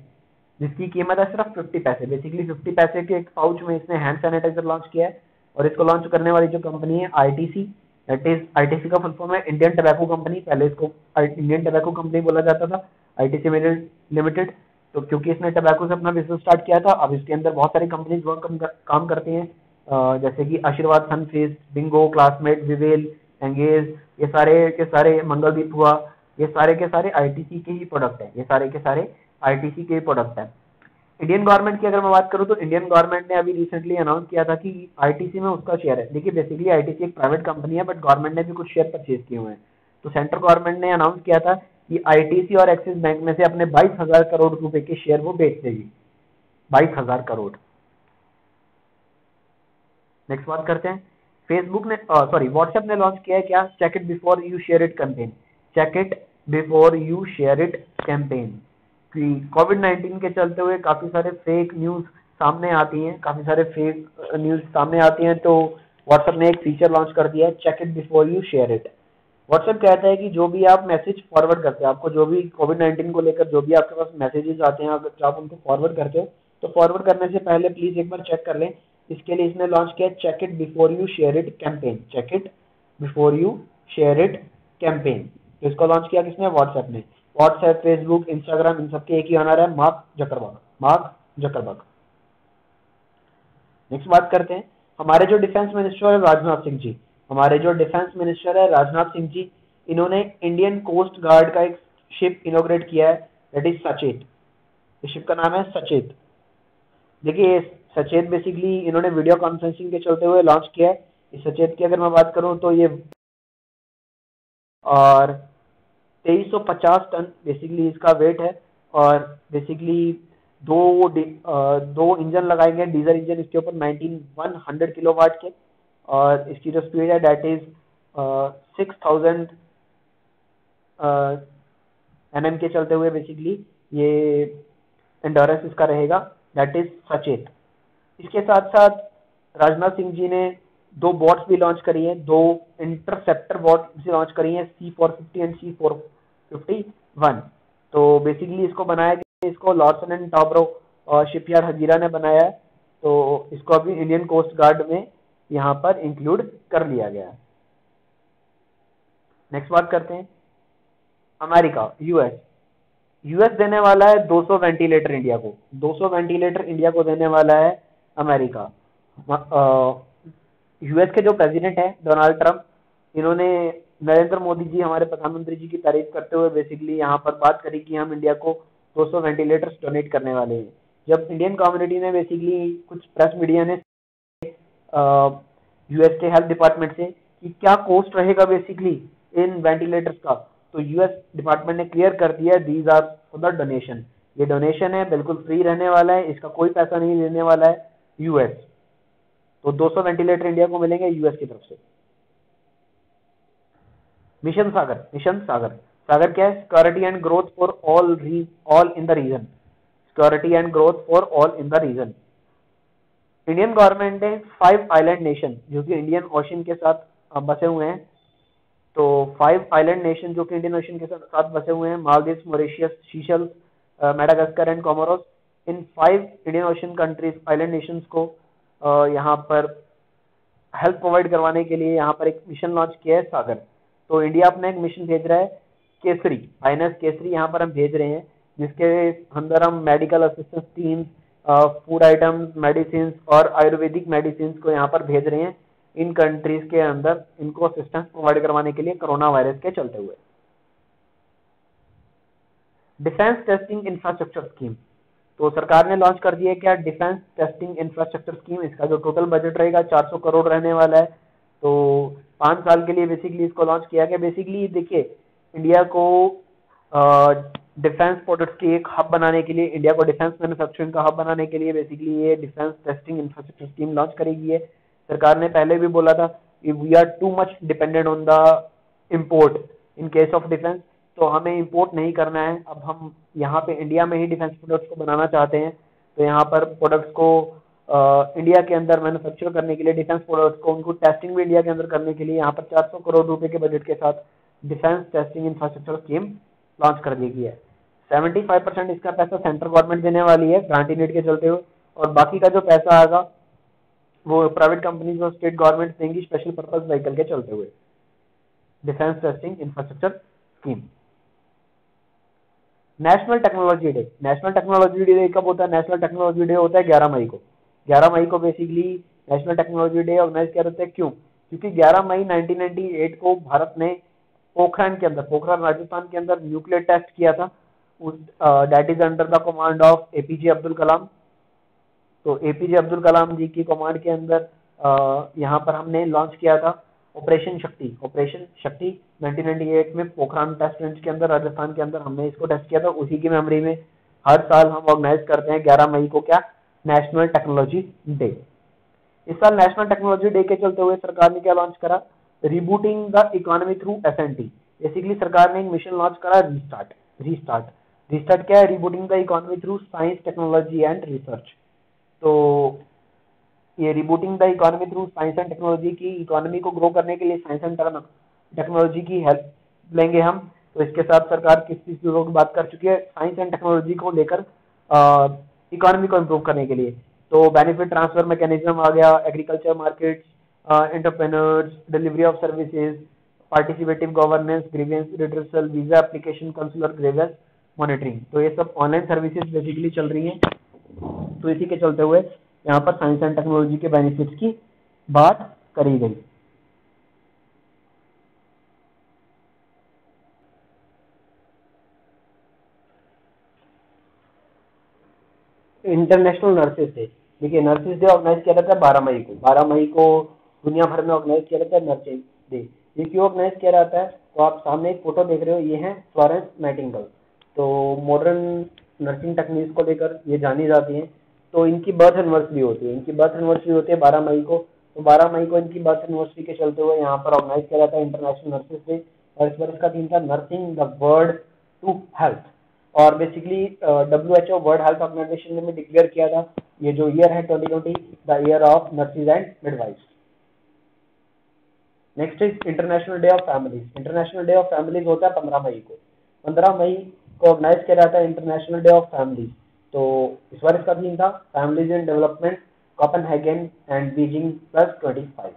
जिसकी कीमत है सिर्फ 50 पैसे। बेसिकली 50 पैसे के एक पाउच में इसने हैंड सैनिटाइजर लॉन्च किया है। और इसको लॉन्च करने वाली जो कंपनी है आईटीसी, दैट इज आईटीसी का फुल फॉर्म है इंडियन टबैको कंपनी, पहले इसको इंडियन टबैको कंपनी बोला जाता था, आईटीसी लिमिटेड। तो क्योंकि इसने टबैको से अपना बिजनेस स्टार्ट किया था, अब इसके अंदर बहुत सारी कंपनीज वर्क काम करती हैं, जैसे कि Aashirvaad, Sunfeast, Bingo, Classmate, Vivel, Engage, ये सारे के सारे, मंगलदीप हुआ, ये सारे के सारे आईटीसी के ही प्रोडक्ट हैं, ये सारे के सारे आईटीसी के ही प्रोडक्ट हैं। इंडियन गवर्नमेंट की अगर मैं बात करूं तो इंडियन गवर्नमेंट ने अभी रिसेंटली अनाउंस किया था कि आईटीसी में उसका शेयर है। देखिए बेसिकली आईटीसी एक प्राइवेट कंपनी है, बट गवर्नमेंट ने भी कुछ शेयर परचेज किए हुए हैं। तो सेंट्रल गवर्नमेंट ने अनाउंस किया था कि आईटीसी और एक्सिस बैंक में से अपने 22,000 करोड़ रुपए के शेयर वो बेच देगी। 22,000 करोड़। नेक्स्ट बात करते हैं, फेसबुक ने सॉरी व्हाट्सएप ने लॉन्च किया है क्या, check it before you share it campaign. Check it before you share it campaign. कोविड-19 के चलते हुए काफ़ी सारे फेक न्यूज़ सामने आती हैं, तो व्हाट्सएप ने एक फीचर लॉन्च कर दिया है, check it before you share it. WhatsApp कहता है कि जो भी आप मैसेज फॉरवर्ड करते हैं, आपको जो भी कोविड-19 को लेकर जो भी आपके पास मैसेजेस आते हैं, अगर आप उनको फॉरवर्ड करते हो तो फॉरवर्ड करने से पहले प्लीज़ एक बार चेक कर लें। इसके लिए इसने लॉन्च किया check it before you share it campaign. Check it before you share it campaign. तो इसको लॉन्च किया किसने, व्हाट्सएप ने। व्हाट्सएप, फेसबुक, इंस्टाग्राम, इन सबके एक ही ऑनर है, मार्क जकरबर्ग। नेक्स्ट बात करते हैं, हमारे जो डिफेंस मिनिस्टर है राजनाथ सिंह जी, इन्होंने इंडियन कोस्ट गार्ड का एक शिप इनोग्रेट किया है, दैट इज सचेत। इस शिप का नाम है सचेत। देखिए सचेत बेसिकली इन्होंने वीडियो कॉन्फ्रेंसिंग के चलते हुए लॉन्च किया है। इस सचेत की अगर मैं बात करूँ तो ये और 2350 टन बेसिकली इसका वेट है, और बेसिकली दो इंजन लगाएंगे, डीजल इंजन इसके ऊपर 100 किलोवाट के, और इसकी जो स्पीड है डैट इज 6000 एनएम के चलते हुए बेसिकली ये एंडोरेंस इसका रहेगा, डैट इज सचेत। इसके साथ साथ राजनाथ सिंह जी ने 2 बॉट्स भी लॉन्च करी हैं, 2 इंटरसेप्टर बॉट्स भी लॉन्च करी हैं, C-450 एंड C-451। तो बेसिकली इसको बनाया गया, इसको Larsen and Toubro shipyard Hazira ने बनाया है। तो इसको अभी इंडियन कोस्ट गार्ड में यहाँ पर इंक्लूड कर लिया गया है। नेक्स्ट बात करते हैं, अमेरिका यूएस देने वाला है 200 वेंटिलेटर इंडिया को। 200 वेंटिलेटर इंडिया को देने वाला है अमेरिका। यूएस के जो प्रेसिडेंट हैं डोनाल्ड ट्रंप, इन्होंने नरेंद्र मोदी जी हमारे प्रधानमंत्री जी की तारीफ करते हुए बेसिकली यहाँ पर बात करी कि हम इंडिया को 200 वेंटिलेटर्स डोनेट करने वाले हैं। जब इंडियन कम्युनिटी ने बेसिकली कुछ प्रेस मीडिया ने यूएस के हेल्थ डिपार्टमेंट से कि क्या कॉस्ट रहेगा बेसिकली इन वेंटिलेटर्स का, तो यूएस डिपार्टमेंट ने क्लियर कर दिया these are for the donation. ये डोनेशन है, बिल्कुल फ्री रहने वाला है, इसका कोई पैसा नहीं लेने वाला है यूएस। तो 200 वेंटिलेटर इंडिया को मिलेंगे यूएस की तरफ से। मिशन सागर। सागर क्या है, security and growth for all in the region. Indian government ने 5 आइलैंड नेशन जो कि इंडियन ओशन के साथ बसे हुए हैं, तो 5 आइलैंड नेशन जो कि इंडियन ओशन के साथ बसे हुए हैं, Maldives, Mauritius, Seychelles, Madagascar and Comoros, इन 5 Indian ocean countries island nations को यहाँ पर हेल्प प्रोवाइड करवाने के लिए यहाँ पर एक मिशन लॉन्च किया है सागर। तो इंडिया अपना एक मिशन भेज रहा है केसरी, आईएनएस केसरी यहाँ पर हम भेज रहे हैं, जिसके अंदर हम medical assistance team, food items, medicine और आयुर्वेदिक मेडिसिन को यहाँ पर भेज रहे हैं इन कंट्रीज के अंदर, इनको असिस्टेंस प्रोवाइड करवाने के लिए कोरोना वायरस के चलते हुए। डिफेंस टेस्टिंग इंफ्रास्ट्रक्चर स्कीम, तो सरकार ने लॉन्च कर दिया क्या डिफेंस टेस्टिंग इंफ्रास्ट्रक्चर स्कीम। इसका जो टोटल बजट रहेगा 400 करोड़ रहने वाला है। तो 5 साल के लिए बेसिकली इसको लॉन्च किया गया। बेसिकली देखिए इंडिया को डिफेंस प्रोडक्ट्स की एक हब बनाने के लिए, इंडिया को डिफेंस मैन्युफैक्चरिंग का हब बनाने के लिए बेसिकली ये defence testing infrastructure scheme launch करेगी है। सरकार ने पहले भी बोला था we are too much dependent on the import in case of defence, तो हमें इंपोर्ट नहीं करना है, अब हम यहाँ पे इंडिया में ही डिफेंस प्रोडक्ट्स को बनाना चाहते हैं। तो यहाँ पर प्रोडक्ट्स को इंडिया के अंदर मैन्युफैक्चर करने के लिए, डिफेंस प्रोडक्ट्स को उनको टेस्टिंग भी इंडिया के अंदर करने के लिए यहाँ पर 400 करोड़ रुपए के बजट के साथ defence testing infrastructure scheme launch कर दी गई है। 75% इसका पैसा सेंट्रल गवर्नमेंट देने वाली है ग्रांट यूनिट के चलते हुए, और बाकी का जो पैसा आएगा वो प्राइवेट कंपनीज और स्टेट गवर्नमेंट देंगी स्पेशल पर्पज व्हीकल के चलते हुए। Defence testing infrastructure scheme. National technology day कब होता है? नेशनल टेक्नोलॉजी डे होता है 11 मई को। 11 मई को basically national technology day organise किया जाता है। क्यों? क्योंकि 11 मई 1998 को भारत ने पोखरण के अंदर, पोखरण राजस्थान के अंदर न्यूक्लियर टेस्ट किया था, that is under the command of APJ Abdul Kalam. तो एपीजे अब्दुल कलाम जी की कमांड के अंदर यहाँ पर हमने लॉन्च किया था ऑपरेशन शक्ति। ऑपरेशन शक्ति 1998 में पोखरान टेस्ट रेंज के अंदर राजस्थान के अंदर हमने इसको टेस्ट किया था। उसी की मेमोरी में हर साल हम ऑर्गेनाइज करते हैं 11 मई को क्या, नेशनल टेक्नोलॉजी डे। इस साल नेशनल टेक्नोलॉजी डे के चलते हुए सरकार ने क्या लॉन्च करा, rebooting the economy through SNT. Basically सरकार ने एक मिशन लॉन्च करा, रीस्टार्ट। रीस्टार्ट रीस्टार्ट क्या है, rebooting the economy through science technology and research. तो ये rebooting the economy through science and technology की इकोनॉमी को ग्रो करने के लिए साइंस एंड टेक्नोलॉजी की हेल्प लेंगे हम। तो इसके साथ सरकार किस चीज की बात कर चुकी है, साइंस एंड टेक्नोलॉजी को लेकर इकोनॉमी को इम्प्रूव करने के लिए। तो बेनिफिट ट्रांसफर मैकेनिज्म आ गया, agriculture markets, entrepreneurs, delivery of services, participative governance, grievance redressal, visa application, consular grievance monitoring. तो ये सब ऑनलाइन सर्विसेज बेसिकली चल रही हैं। तो इसी के चलते हुए यहाँ पर साइंस एंड टेक्नोलॉजी के बेनिफिट्स की बात करी गई। इंटरनेशनल नर्सेस डे, देखिए नर्सेस डे ऑर्गेनाइज किया जाता है 12 मई को। 12 मई को दुनिया भर में ऑर्गेनाइज किया जाता है नर्सेस डे। ये क्यों ऑर्गेनाइज किया जाता है, तो आप सामने एक फोटो देख रहे हो, ये है फ्लोरेंस नाइटिंगेल। तो मॉडर्न नर्सिंग टेक्निक्स को लेकर ये जानी जाती है। तो इनकी बर्थ एनिवर्सरी होती है, 12 मई को। तो 12 मई को इनकी बर्थ एनिवर्सरी के चलते हुए यहाँ पर ऑर्गेनाइज किया जाता है इंटरनेशनल नर्सेस डे। और इस बार इसका थीम था nursing the world to health. और basically WHO world health organisation ने भी डिक्लेयर किया था ये जो ईयर है 2020 the year of nurses and midwives. Next is international day of families. International day of families होता है 15 मई को। 15 मई को ऑर्गेनाइज किया जाता है इंटरनेशनल डे ऑफ फैमिलीज। तो इस बार इसका थीम था families in development, Copenhagen and Beijing +25।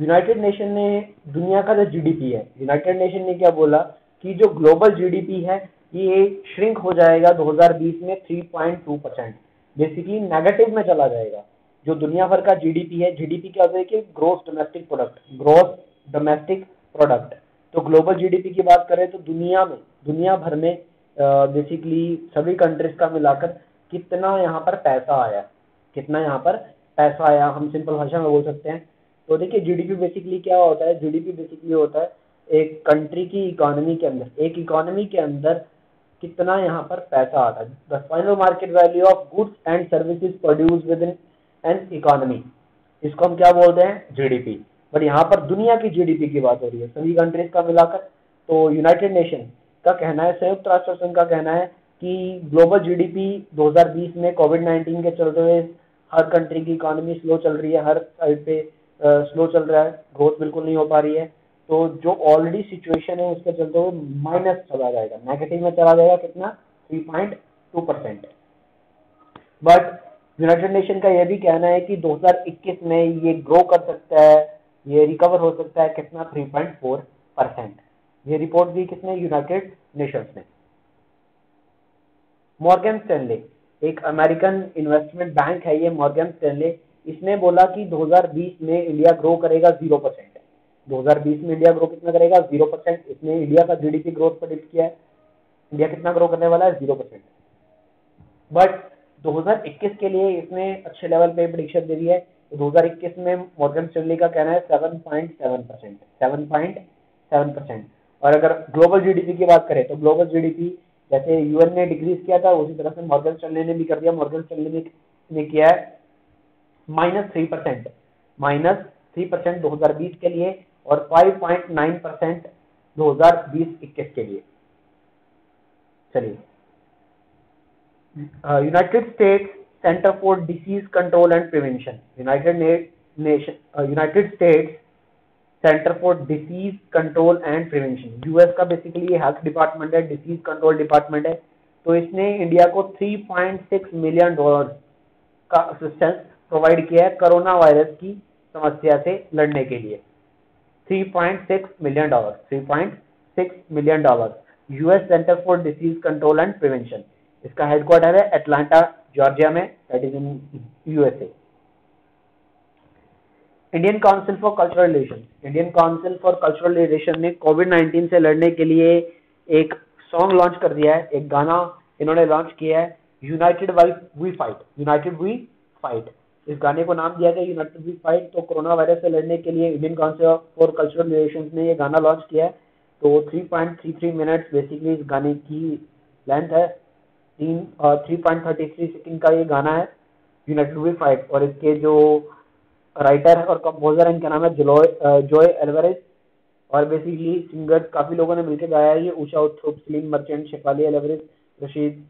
United Nation ने दुनिया का जो जीडीपी है, यूनाइटेड नेशन ने क्या बोला कि जो ग्लोबल जीडीपी है ये श्रिंक हो जाएगा 2020 में 3.2%, बेसिकली नेगेटिव में चला जाएगा। जो दुनिया भर का जीडीपी है, जीडीपी क्या होता है कि gross domestic product, gross domestic product. तो ग्लोबल जीडीपी की बात करें तो दुनिया भर में बेसिकली सभी कंट्रीज का मिलाकर कितना यहाँ पर पैसा आया हम सिंपल भाषा में बोल सकते हैं। तो देखिए जीडीपी बेसिकली क्या होता है, जीडीपी बेसिकली होता है एक कंट्री की इकोनॉमी के अंदर, एक इकोनॉमी के अंदर कितना यहाँ पर पैसा आता है। The final market value of goods and services produce within an economy, इसको हम क्या बोलते हैं, जीडीपी। बट यहाँ पर दुनिया की जीडीपी की बात हो रही है सभी कंट्रीज का मिलाकर। तो यूनाइटेड नेशन का कहना है, संयुक्त राष्ट्र संघ का कहना है कि ग्लोबल जीडीपी 2020 में कोविड-19 के चलते हुए हर कंट्री की इकोनॉमी स्लो चल रही है, हर साइड पे स्लो चल रहा है, ग्रोथ बिल्कुल नहीं हो पा रही है। तो जो ऑलरेडी सिचुएशन है उसके चलते हुए माइनस चला जाएगा, नेगेटिव में चला जाएगा, कितना 3.2%। बट यूनाइटेड नेशन का यह भी कहना है कि 2021 में ये ग्रो कर सकता है, ये रिकवर हो सकता है, कितना 3.4%। ये रिपोर्ट दी किसने, यूनाइटेड नेशंस ने। मॉर्गन स्टैनले, एक अमेरिकन इन्वेस्टमेंट बैंक है ये मॉर्गन स्टैनले, इसने बोला कि 2020 में इंडिया ग्रो करेगा 0%। 2020 में इंडिया ग्रो कितना करेगा, 0%। इसने इंडिया का जीडीपी ग्रोथ प्रेडिक्ट किया है, इंडिया कितना ग्रो करने वाला है, 0%। बट 2021 के लिए इसने अच्छे लेवल पे प्रेडिक्शन दे दी है। 2021 में मॉर्गन स्टैनले का कहना है 7.7%। और अगर ग्लोबल जीडीपी की बात करें तो ग्लोबल जीडीपी जैसे यूएन ने डिक्रीज किया था उसी तरह से मॉर्गन स्टैनले ने भी कर दिया। मॉर्गन स्टैनले ने किया है -3% 2020 के लिए और 5.9% 2020-21 के लिए। चलिए, United States centre for disease control and prevention, United States centre for disease control and prevention, US का बेसिकली ये हेल्थ डिपार्टमेंट है, डिसीज कंट्रोल डिपार्टमेंट है। तो इसने इंडिया को $3.6 मिलियन का असिस्टेंस प्रोवाइड किया है कोरोना वायरस की समस्या से लड़ने के लिए। $3.6 million US centre for disease control and prevention, इसका हेडक्वार्टर है एटलांटा जॉर्जिया में, that is in USA. Indian council for cultural relation ने कोविड-19 से लड़ने के लिए एक सॉन्ग लॉन्च कर दिया है, एक गाना इन्होंने लॉन्च किया है, यूनाइटेड वी फाइट। इस गाने को नाम दिया गया यूनाइटेड वी फाइट। तो कोरोना वायरस से लड़ने के लिए Indian council for cultural relations ने ये गाना लॉन्च किया है। तो 3.33 मिनट्स बेसिकली इस गाने की लेंथ है, 3.33 सेकेंड का ये गाना है यूनाइटेड वी फाइट। और इसके जो राइटर है और कंपोजर है, इनका नाम है जॉय एल्वारेज। और बेसिकली सिंगर काफी लोगों ने मिलकर गाया है ये, Usha Uthup, Salim merchant, Shefali Alvares, Rashid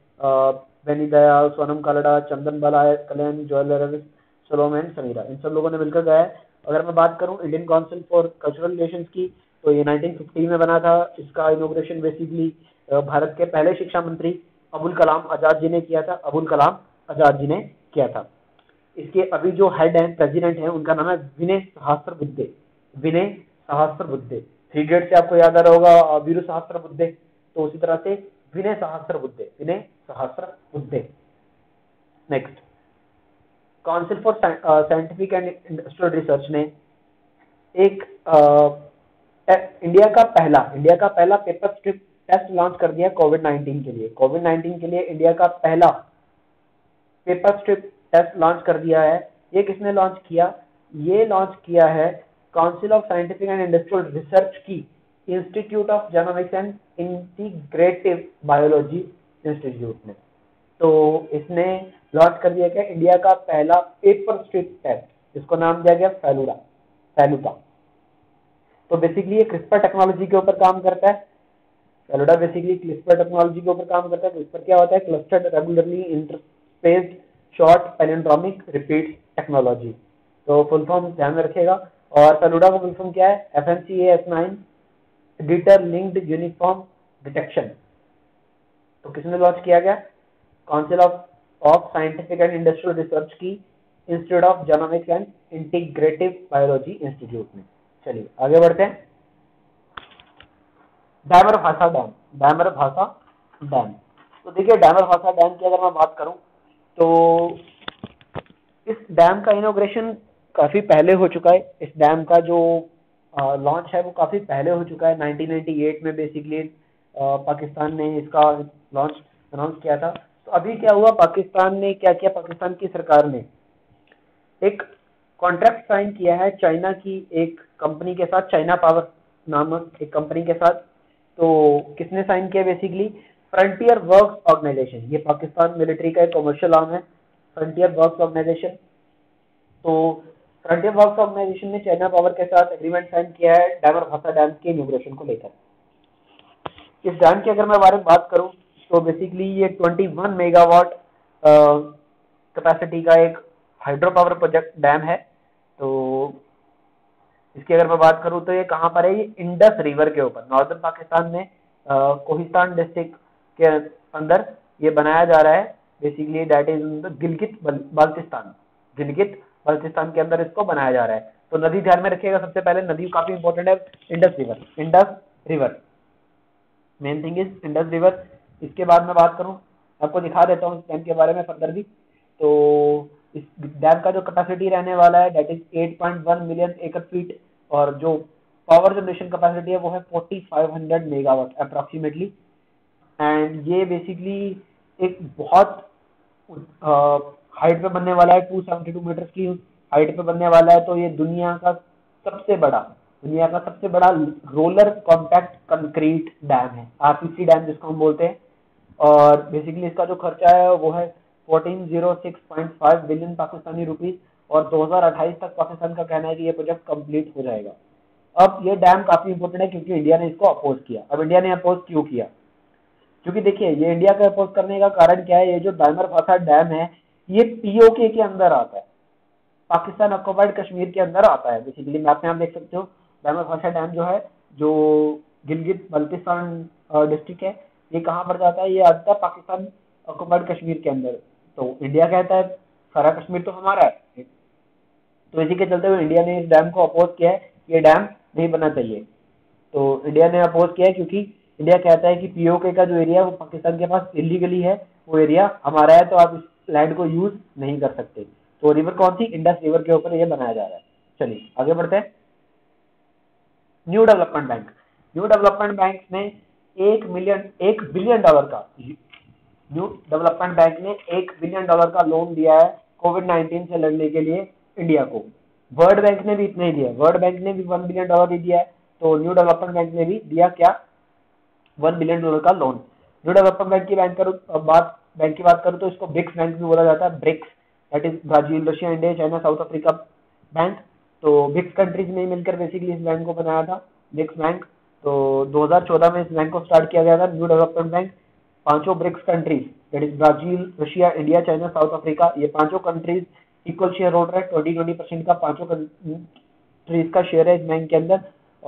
Beni Daya, Sonam Kalra, Chandan Bala, Kalyan, Joel Alvares, Salome and Samira, इन सब लोगों ने मिलकर गाया है। अगर मैं बात करूं Indian council for cultural relations की, तो ये 1950 में बना था। इसका इनोग्रेशन बेसिकली भारत के पहले शिक्षा मंत्री अबुल कलाम आजाद जी ने किया था। इसके अभी जो हेड है, प्रेसिडेंट है, उनका नाम है विनय सहस्त्रबुद्धे। 3 ग्रेड से आपको याद आ रहा होगा वीरू सहस्त्रबुद्धे, तो उसी तरह से Vinay Sahasrabuddhe. Next, council for scientific and industrial research ने एक इंडिया का पहला पेपर स्ट्रिप टेस्ट लॉन्च कर दिया कोविड-19 के लिए। इंडिया का पहला पेपर स्ट्रिप टेस्ट लॉन्च कर दिया है। ये किसने लॉन्च किया? ये लॉन्च किया है council of scientific and industrial research की institute of genomics and integrative biology institute ने। तो इसने लॉन्च कर दिया गया इंडिया का पहला पेपर स्ट्रिप टेस्ट। इसको नाम दिया गया फेलुदा। तो बेसिकली ये क्रिस्पर टेक्नोलॉजी के ऊपर काम करता है। फेलुदा बेसिकली क्रिस्पर टेक्नोलॉजी के ऊपर काम करता है। क्रिस्पर क्या होता है? Clustered regularly interspaced short palindromic repeat technology. तो फुल फॉर्म ध्यान में रखेगा। और फेलुदा का फुल फॉर्म क्या है? FMCAS9 deter linked uniform detection. तो किसने लॉन्च किया गया? Council of scientific and industrial research की institute of genomics and integrative biology institute में। चलिए आगे बढ़ते हैं। डायमर भाषा डैम। तो देखिए डायमर भाषा डैम की अगर मैं बात करूं, तो इस डैम का इनोग्रेशन काफ़ी पहले हो चुका है। इस डैम का जो लॉन्च है वो काफ़ी पहले हो चुका है। 1998 में बेसिकली पाकिस्तान ने इसका लॉन्च अनाउंस किया था। तो अभी क्या हुआ, पाकिस्तान ने क्या किया, पाकिस्तान की सरकार ने एक कॉन्ट्रैक्ट साइन किया है चाइना की एक कंपनी के साथ, चाइना पावर नामक एक कंपनी के साथ। तो किसने साइन किया? Basically frontier works organisation. ये पाकिस्तान मिलिट्री का एक कॉमर्शियल आर्म है, फ्रंटियर वर्क्स ऑर्गेनाइजेशन। तो फ्रंटियर वर्क्स ऑर्गेनाइजेशन ने चाइना पावर के साथ एग्रीमेंट साइन किया है डायमर भाषा डैम के इनॉग्रेशन को लेकर। इस डैम की अगर मैं बारे में बात करूं, तो बेसिकली ये 21 मेगावाट कैपेसिटी का एक हाइड्रो पावर प्रोजेक्ट डैम है। तो इसकी अगर मैं बात करूँ तो ये कहाँ पर है? ये इंडस रिवर के ऊपर, नॉर्दर्न पाकिस्तान में कोहिस्तान डिस्ट्रिक्ट के अंदर ये बनाया जा रहा है। Basically that is Gilgit Baltistan के अंदर इसको बनाया जा रहा है। तो नदी ध्यान में रखिएगा, सबसे पहले नदी काफी इंपॉर्टेंट है, Indus river. Main thing is Indus river. इसके बाद मैं बात करूं, आपको दिखा देता हूँ इस डैम के बारे में फर्दर भी। तो इस डैम का जो कैपेसिटी रहने वाला है that is 8.1 million acre feet, और जो पावर जनरेशन कैपेसिटी है वो है 4500 मेगावाट अप्रॉक्सीमेटली। एंड ये बेसिकली एक बहुत हाइट पे बनने वाला है, 272 मीटर की हाइट पे बनने वाला है। तो ये दुनिया का सबसे बड़ा रोलर कॉम्पैक्ट कंक्रीट डैम है, RCC डैम जिसको हम बोलते हैं। और बेसिकली इसका जो खर्चा है वो है 1406.5 बिलियन पाकिस्तानी रुपीज, और 2028 तक पाकिस्तान का कहना है कि ये प्रोजेक्ट कंप्लीट हो जाएगा। अब ये डैम काफ़ी इंपॉर्टेंट है क्योंकि इंडिया ने इसको अपोज किया। अब इंडिया ने अपोज क्यों किया? क्योंकि देखिए ये इंडिया का अपोज करने का कारण क्या है, ये जो डायमर भाषा डैम है ये POK के अंदर आता है, पाकिस्तान ऑक्युपाइड कश्मीर के अंदर आता है। बेसिकली मैप में आप देख सकते हो डायमर भाषा डैम जो गिलगित बल्तिस्तान डिस्ट्रिक्ट है, ये कहाँ पर जाता है? ये आता है पाकिस्तान ऑक्युपाइड कश्मीर के अंदर। तो इंडिया कहता है सारा कश्मीर तो हमारा है। तो इसी के चलते हुए इंडिया ने इस डैम को अपोज किया है, ये डैम नहीं बनना चाहिए। तो इंडिया ने अपोज किया है क्योंकि इंडिया कहता है कि POK का जो एरिया है वो पाकिस्तान के पास इलीगली है, वो एरिया हमारा है, तो आप इस लैंड को यूज नहीं कर सकते। तो रिवर कौन सी? इंडस रिवर के ऊपर ये बनाया जा रहा है। चलिए आगे बढ़ते हैं। न्यू डेवलपमेंट बैंक ने $1 बिलियन का न्यू डेवलपमेंट बैंक ने $1 बिलियन का लोन दिया है कोविड-19 से लड़ने के लिए इंडिया को। वर्ल्ड बैंक ने भी इतना ही दिया, वर्ल्ड बैंक ने भी $1 बिलियन ही दिया है, तो न्यू डेवलपमेंट बैंक ने भी दिया क्या $1 बिलियन का लोन। न्यू डेवलपमेंट बैंक की बात करूँ तो इसको ब्रिक्स बैंक भी बोला जाता है, BRICS that is Brazil, Russia, India, China, South Africa bank. तो ब्रिक्स कंट्रीज में मिलकर बेसिकली इस बैंक को बनाया था ब्रिक्स बैंक। तो 2014 में इस बैंक को स्टार्ट किया गया था न्यू डेवलपमेंट बैंक। पांचों BRICS countries that is Brazil, Russia, India, China, South Africa, ये पांचों कंट्रीज इक्वल शेयर होल्डर है, 20% का पांचों कंट्रीज का शेयर है इस बैंक के अंदर।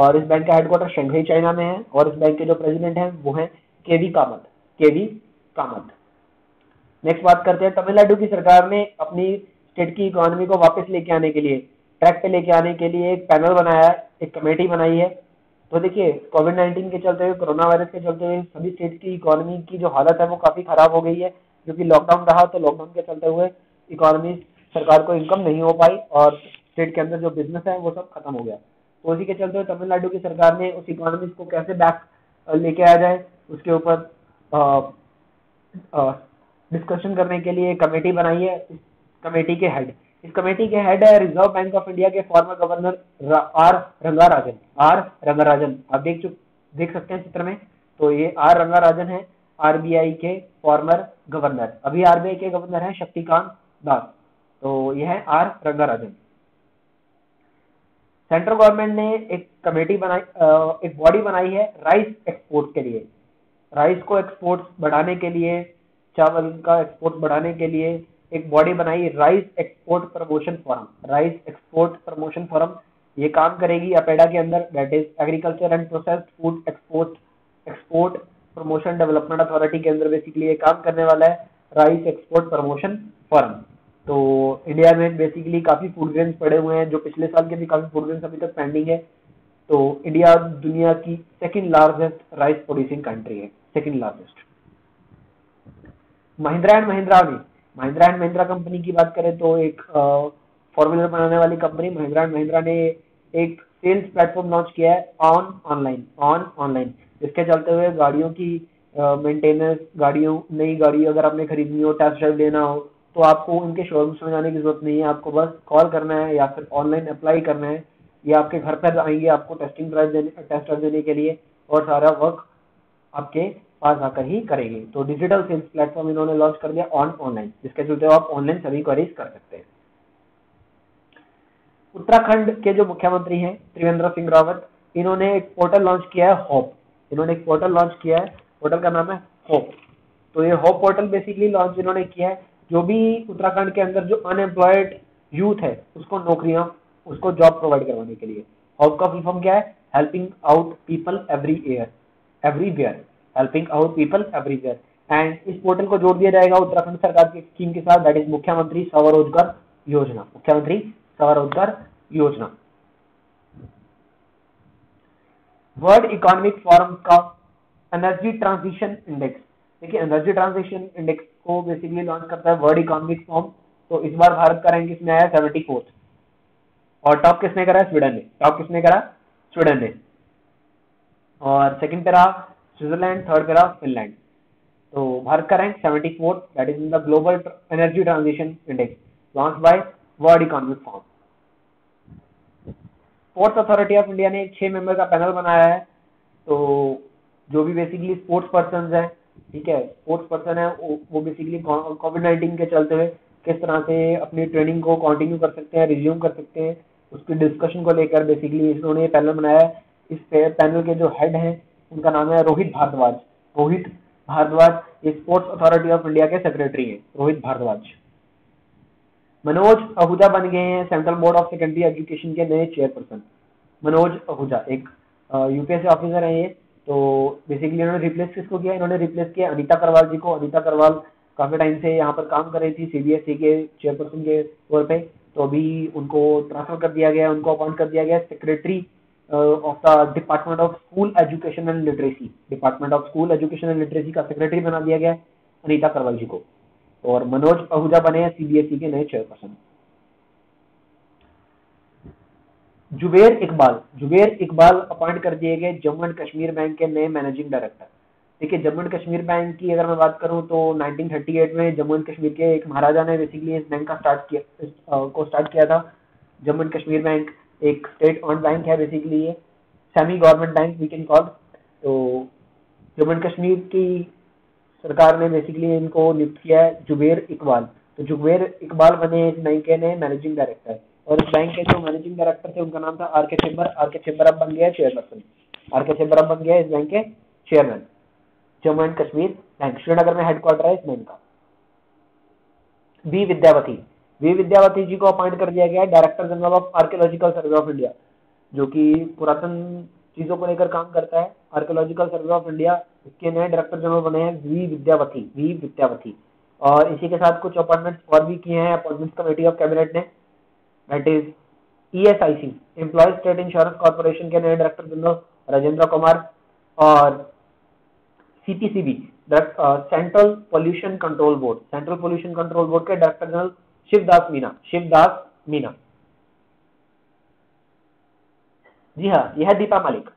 और इस बैंक का हेडक्वार्टर शंघाई चाइना में है और इस बैंक के जो प्रेसिडेंट हैं वो हैं केवी कामत। नेक्स्ट बात करते हैं, तमिलनाडु की सरकार ने अपनी स्टेट की इकोनॉमी को वापस लेके आने के लिए, ट्रैक पे लेके आने के लिए एक पैनल बनाया है, एक कमेटी बनाई है। तो देखिए कोविड-19 के चलते हुए, कोरोना वायरस के चलते हुए सभी स्टेट की इकोनॉमी की जो हालत है वो काफ़ी ख़राब हो गई है, क्योंकि लॉकडाउन रहा, तो लॉकडाउन के चलते हुए इकोनॉमी, सरकार को इनकम नहीं हो पाई और स्टेट के अंदर जो बिजनेस है वो सब खत्म हो गया। तो उसी के चलते हुए तमिलनाडु की सरकार ने उस इकोनॉमी को कैसे बैक लेके आया जाए उसके ऊपर डिस्कशन करने के लिए कमेटी बनाई है। इस कमेटी के हेड है रिजर्व बैंक ऑफ इंडिया के फॉर्मर गवर्नर आर रंगाराजन। आप देख सकते हैं चित्र में, तो ये आर रंगाराजन है आरबीआई के फॉर्मर गवर्नर, अभी आरबीआई के गवर्नर है शक्तिकांत दास। तो यह है आर रंगाराजन। सेंट्रल गवर्नमेंट ने एक कमेटी बनाई, एक बॉडी बनाई है राइस एक्सपोर्ट के लिए, राइस को एक्सपोर्ट बढ़ाने के लिए, चावल का एक्सपोर्ट बढ़ाने के लिए एक बॉडी बनाई, rice export promotion forum. Rice export promotion forum ये काम करेगी अपेडा के अंदर, that is agriculture and processed food export promotion development authority के अंदर बेसिकली ये काम करने वाला है राइस एक्सपोर्ट प्रमोशन फोरम। तो इंडिया में बेसिकली काफ़ी फूड ग्रेन्स पड़े हुए हैं, जो पिछले साल के भी काफ़ी फूड ग्रेन्स अभी तक पेंडिंग है। तो इंडिया दुनिया की second largest rice producing country है, second largest. Mahindra and Mahindra company की बात करें तो एक फॉर्मूलर बनाने वाली कंपनी महिंद्रा एंड महिंद्रा ने एक सेल्स प्लेटफॉर्म लॉन्च किया है ऑनलाइन, जिसके चलते हुए गाड़ियों की मेंटेनेंस, नई गाड़ी अगर आपने खरीदनी हो, टेस्ट ड्राइव लेना हो, तो आपको उनके शोरूम्स में जाने की जरूरत नहीं है, आपको बस कॉल करना है या फिर ऑनलाइन अप्लाई करना है, या आपके घर पर आएंगे आपको टेस्ट ड्राइव देने के लिए और सारा वर्क आपके पास आकर ही करेंगे। तो डिजिटल सेल्स प्लेटफॉर्म इन्होंने लॉन्च कर दिया ऑनलाइन, जिसके चलते आप ऑनलाइन सभी क्वेरीज कर सकते हैं। उत्तराखंड के जो मुख्यमंत्री हैं त्रिवेंद्र सिंह रावत, इन्होंने एक पोर्टल लॉन्च किया है होप, पोर्टल का नाम है होप। तो ये होप पोर्टल बेसिकली लॉन्च इन्होंने किया है, जो भी उत्तराखंड के अंदर जो अनएम्प्लॉयड यूथ है उसको नौकरियां, उसको जॉब प्रोवाइड करवाने के लिए। हॉब का फुल फॉर्म क्या है? Helping out people everywhere, helping out people everywhere. And इस पोर्टल को जोड़ दिया जाएगा उत्तराखंड सरकार की स्कीम के साथ, दैट इज मुख्यमंत्री स्वरोजगार योजना, वर्ल्ड इकोनॉमिक फोरम का एनर्जी ट्रांजिशन इंडेक्स, देखिए एनर्जी ट्रांजिशन इंडेक्स को बेसिकली लॉन्च करता है वर्ल्ड इकोनॉमिक फोरम। तो इस बार भारत का रैंक इसमें आया 74th और टॉप किसने करा? स्वीडन ने। और सेकंड पे रहा स्विट्जरलैंड, थर्ड पे रहा फिनलैंड। तो भारत का rank 74th, that is in the global energy transition index launch by world economic forum. Sports authority of India ने एक 6 मेंबर का पैनल बनाया है, तो जो भी बेसिकली स्पोर्ट्स पर्सन है, ठीक है, स्पोर्ट्स पर्सन है वो बेसिकली कोविड-19 के चलते हुए किस तरह से अपनी ट्रेनिंग को कंटिन्यू कर सकते हैं, रिज्यूम कर सकते हैं, उसकी डिस्कशन को लेकर बेसिकली इन्होंने ये पैनल बनाया है। इस पैनल के जो हेड हैं उनका नाम है रोहित भारद्वाज, ये स्पोर्ट्स अथॉरिटी ऑफ इंडिया के सेक्रेटरी हैं रोहित भारद्वाज। मनोज अहूजा बन गए हैं central board of secondary education के नए चेयरपर्सन। मनोज अहूजा एक यूपीएससी ऑफिसर हैं ये, तो बेसिकली इन्होंने रिप्लेस किसको किया? इन्होंने रिप्लेस किया अनीता करवाल जी को। अनीता करवाल काफ़ी टाइम से यहाँ पर काम कर रही थी सीबीएसई के चेयरपर्सन के तौर पे, तो अभी उनको ट्रांसफर कर दिया गया, उनको अपॉइंट कर दिया गया secretary of the department of school education and literacy, department of school education and literacy का सेक्रेटरी बना दिया गया अनीता करवाल जी को। और मनोज अहूजा बने हैं सीबीएसई के नए चेयरपर्सन। जुबेर इकबाल अपॉइंट कर दिए गए जम्मू एंड कश्मीर बैंक के नए मैनेजिंग डायरेक्टर। देखिए जम्मू एंड कश्मीर बैंक की अगर मैं बात करूं तो 1938 में जम्मू एंड कश्मीर के एक महाराजा ने बेसिकली इस बैंक का स्टार्ट किया था। जम्मू एंड कश्मीर बैंक एक स्टेट ऑन बैंक है, बेसिकली ये semi government bank we can call. तो जम्मू एंड कश्मीर की सरकार ने बेसिकली इनको नियुक्त किया है जुबेर इकबाल। तो जुबेर इकबाल बने इस बैंक के नए मैनेजिंग डायरेक्टर, और इस बैंक के जो मैनेजिंग डायरेक्टर थे उनका नाम था आर के चेम्बर। अब बन गया चेयरपर्सन, आर के चेम्बर अब बन गया इस बैंक के chairman. Jammu and Kashmir bank Srinagar में हेडक्वार्टर है इस बैंक का। वी विद्यावती जी को अपॉइंट कर दिया गया है director general of archaeological survey of India, जो कि पुरातन चीजों को लेकर काम करता है। आर्कियोलॉजिकल सर्वे ऑफ इंडिया इसके नए डायरेक्टर जनरल बने हैं वी विद्यावती। और इसी के साथ कुछ अपॉइंटमेंट्स और भी किए हैं अपॉइंटमेंट कमेटी ऑफ कैबिनेट ने, that is ESIC employee state insurance corporation के नए डायरेक्टर जनरल राजेंद्र कुमार, और CPCB central pollution control board के डायरेक्टर जनरल शिवदास मीना। जी हाँ, यह दीपा मलिक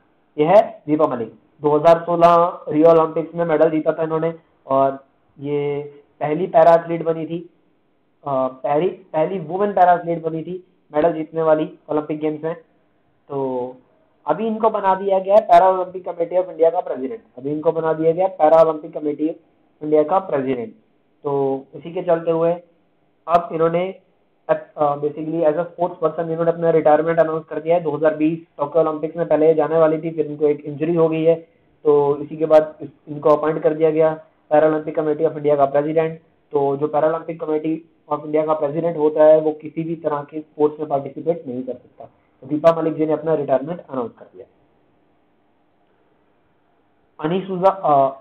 2016 रियो ओलंपिक्स में मेडल जीता था इन्होंने, और ये पहली पैरा एथलीट बनी थी, पहली वुमेन पैरा एथलीट बनी थी मेडल जीतने वाली ओलंपिक गेम्स में। तो अभी इनको बना दिया गया para Olympic committee of India का प्रेसिडेंट। तो इसी के चलते हुए अब इन्होंने basically as a sports person इन्होंने अपना रिटायरमेंट अनाउंस कर दिया है। 2020 टोक्यो ओलंपिक्स में पहले जाने वाली थी, फिर इनको एक इंजरी हो गई है, तो इसी के बाद इनको अपॉइंट कर दिया गया para Olympic committee of India का प्रेसिडेंट। तो जो para Olympic committee of India का प्रेसिडेंट होता है वो किसी भी तरह के स्पोर्ट्स में पार्टिसिपेट नहीं कर सकता। दीपा मलिक जी ने अपना रिटायरमेंट अनाउंस कर दिया।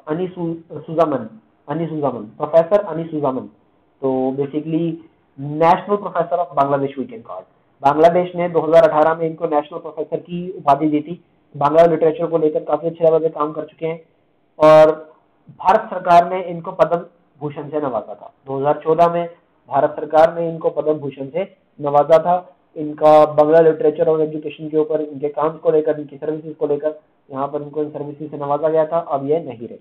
अनी सुजामन प्रोफेसर तो basically national professor of Bangladesh we can call. Bangladesh ने 2018 में इनको नेशनल प्रोफेसर की उपाधि दी थी। बांग्ला लिटरेचर को लेकर काफी अच्छे लेवल पे काम कर चुके हैं, और भारत सरकार ने इनको पद्म भूषण से नवाजा था। 2014 में भारत सरकार ने इनको पद्म भूषण से नवाजा था। इनका बांग्ला लिटरेचर और एजुकेशन के ऊपर, इनके काम को लेकर, इनकी सर्विसेज को लेकर यहाँ पर इनको इन सर्विसेज से नवाजा गया था। अब ये नहीं रहे।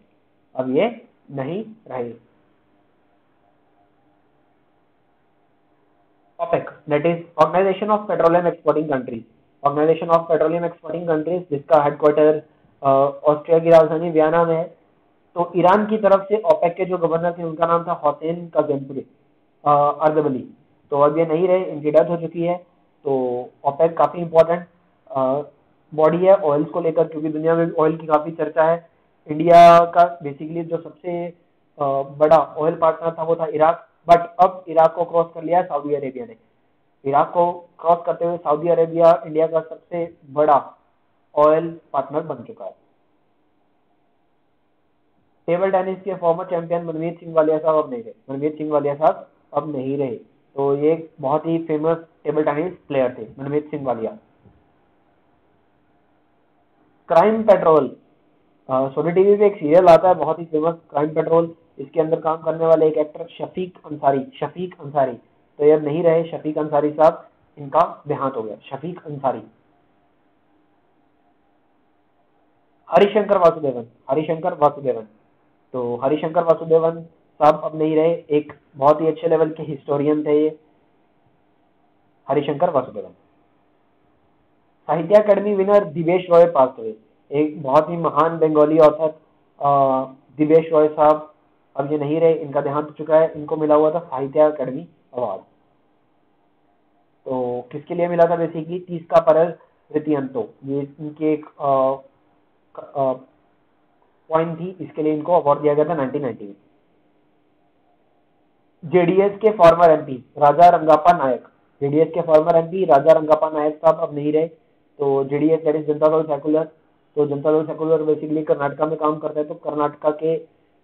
OPEC, that is Organization of Petroleum Exporting Countries, जिसका हेडक्वार्टर ऑस्ट्रिया की राजधानी वियना में है। तो ईरान की तरफ से OPEC के जो गवर्नर थे उनका नाम था हुसैन कज़ेमपुरी अर्दबली। तो अब ये नहीं रहे, इनकी डेथ हो चुकी है। तो OPEC काफ़ी इम्पोर्टेंट बॉडी है ऑयल्स को लेकर, क्योंकि दुनिया में ऑयल की काफ़ी चर्चा है। इंडिया का बेसिकली जो सबसे बड़ा ऑयल पार्टनर था वो था इराक, बट अब इराक को क्रॉस कर लिया सऊदी अरेबिया ने। इराक को क्रॉस करते हुए सऊदी अरेबिया इंडिया का सबसे बड़ा ऑयल पार्टनर बन चुका है। टेबल टेनिस के फॉर्मर चैंपियन मनमीत सिंह वालिया साहब अब नहीं रहे। तो ये बहुत ही फेमस टेबल टेनिस प्लेयर थे Manmeet Singh Walia. Crime patrol, Sony TV पे एक सीरियल आता है बहुत ही फेमस, क्राइम पेट्रोल। इसके अंदर काम करने वाले एक एक्टर शफीक अंसारी, तो ये नहीं रहे। शफीक अंसारी साहब, इनका देहांत हो गया। हरिशंकर वासुदेवन, तो हरिशंकर वासुदेवन साहब अब नहीं रहे। एक बहुत ही अच्छे लेवल के हिस्टोरियन थे ये हरिशंकर वासुदेवन। साहित्य अकादमी विनर दिवेश रॉय पास हुए। एक बहुत ही महान बंगाली ऑथर दिवेश रॉय साहब अब ये नहीं रहे, इनका देहांत हो चुका है। इनको मिला हुआ था साहित्य अकादमी अवार्ड। तो किसके लिए मिला था? बेसिकली 30 का परल रितियंतो, ये इनके एक पॉइंट थी, इसके लिए इनको अवार्ड दिया गया था 1990 में। JDS के फॉर्मर MP राजा रंगप्पा नायक साहब अब नहीं रहे। तो JDS that is Janata Dal secular basically Karnataka में काम करता है। तो कर्नाटका के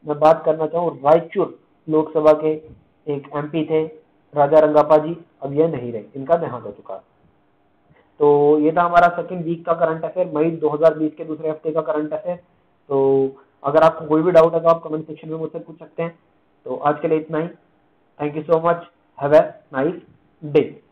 मैं बात करना चाहूँ, रायचूर लोकसभा के एक MP थे राजा रंगप्पा जी, अब ये नहीं रहे, इनका देहांत हो चुका। तो ये था हमारा सेकंड वीक का करंट अफेयर, मई 2020 के दूसरे हफ्ते का करंट अफेयर। तो अगर आपको कोई भी डाउट है तो आप कमेंट सेक्शन में मुझसे पूछ सकते हैं। तो आज के लिए इतना ही। Thank you so much. Have a nice day.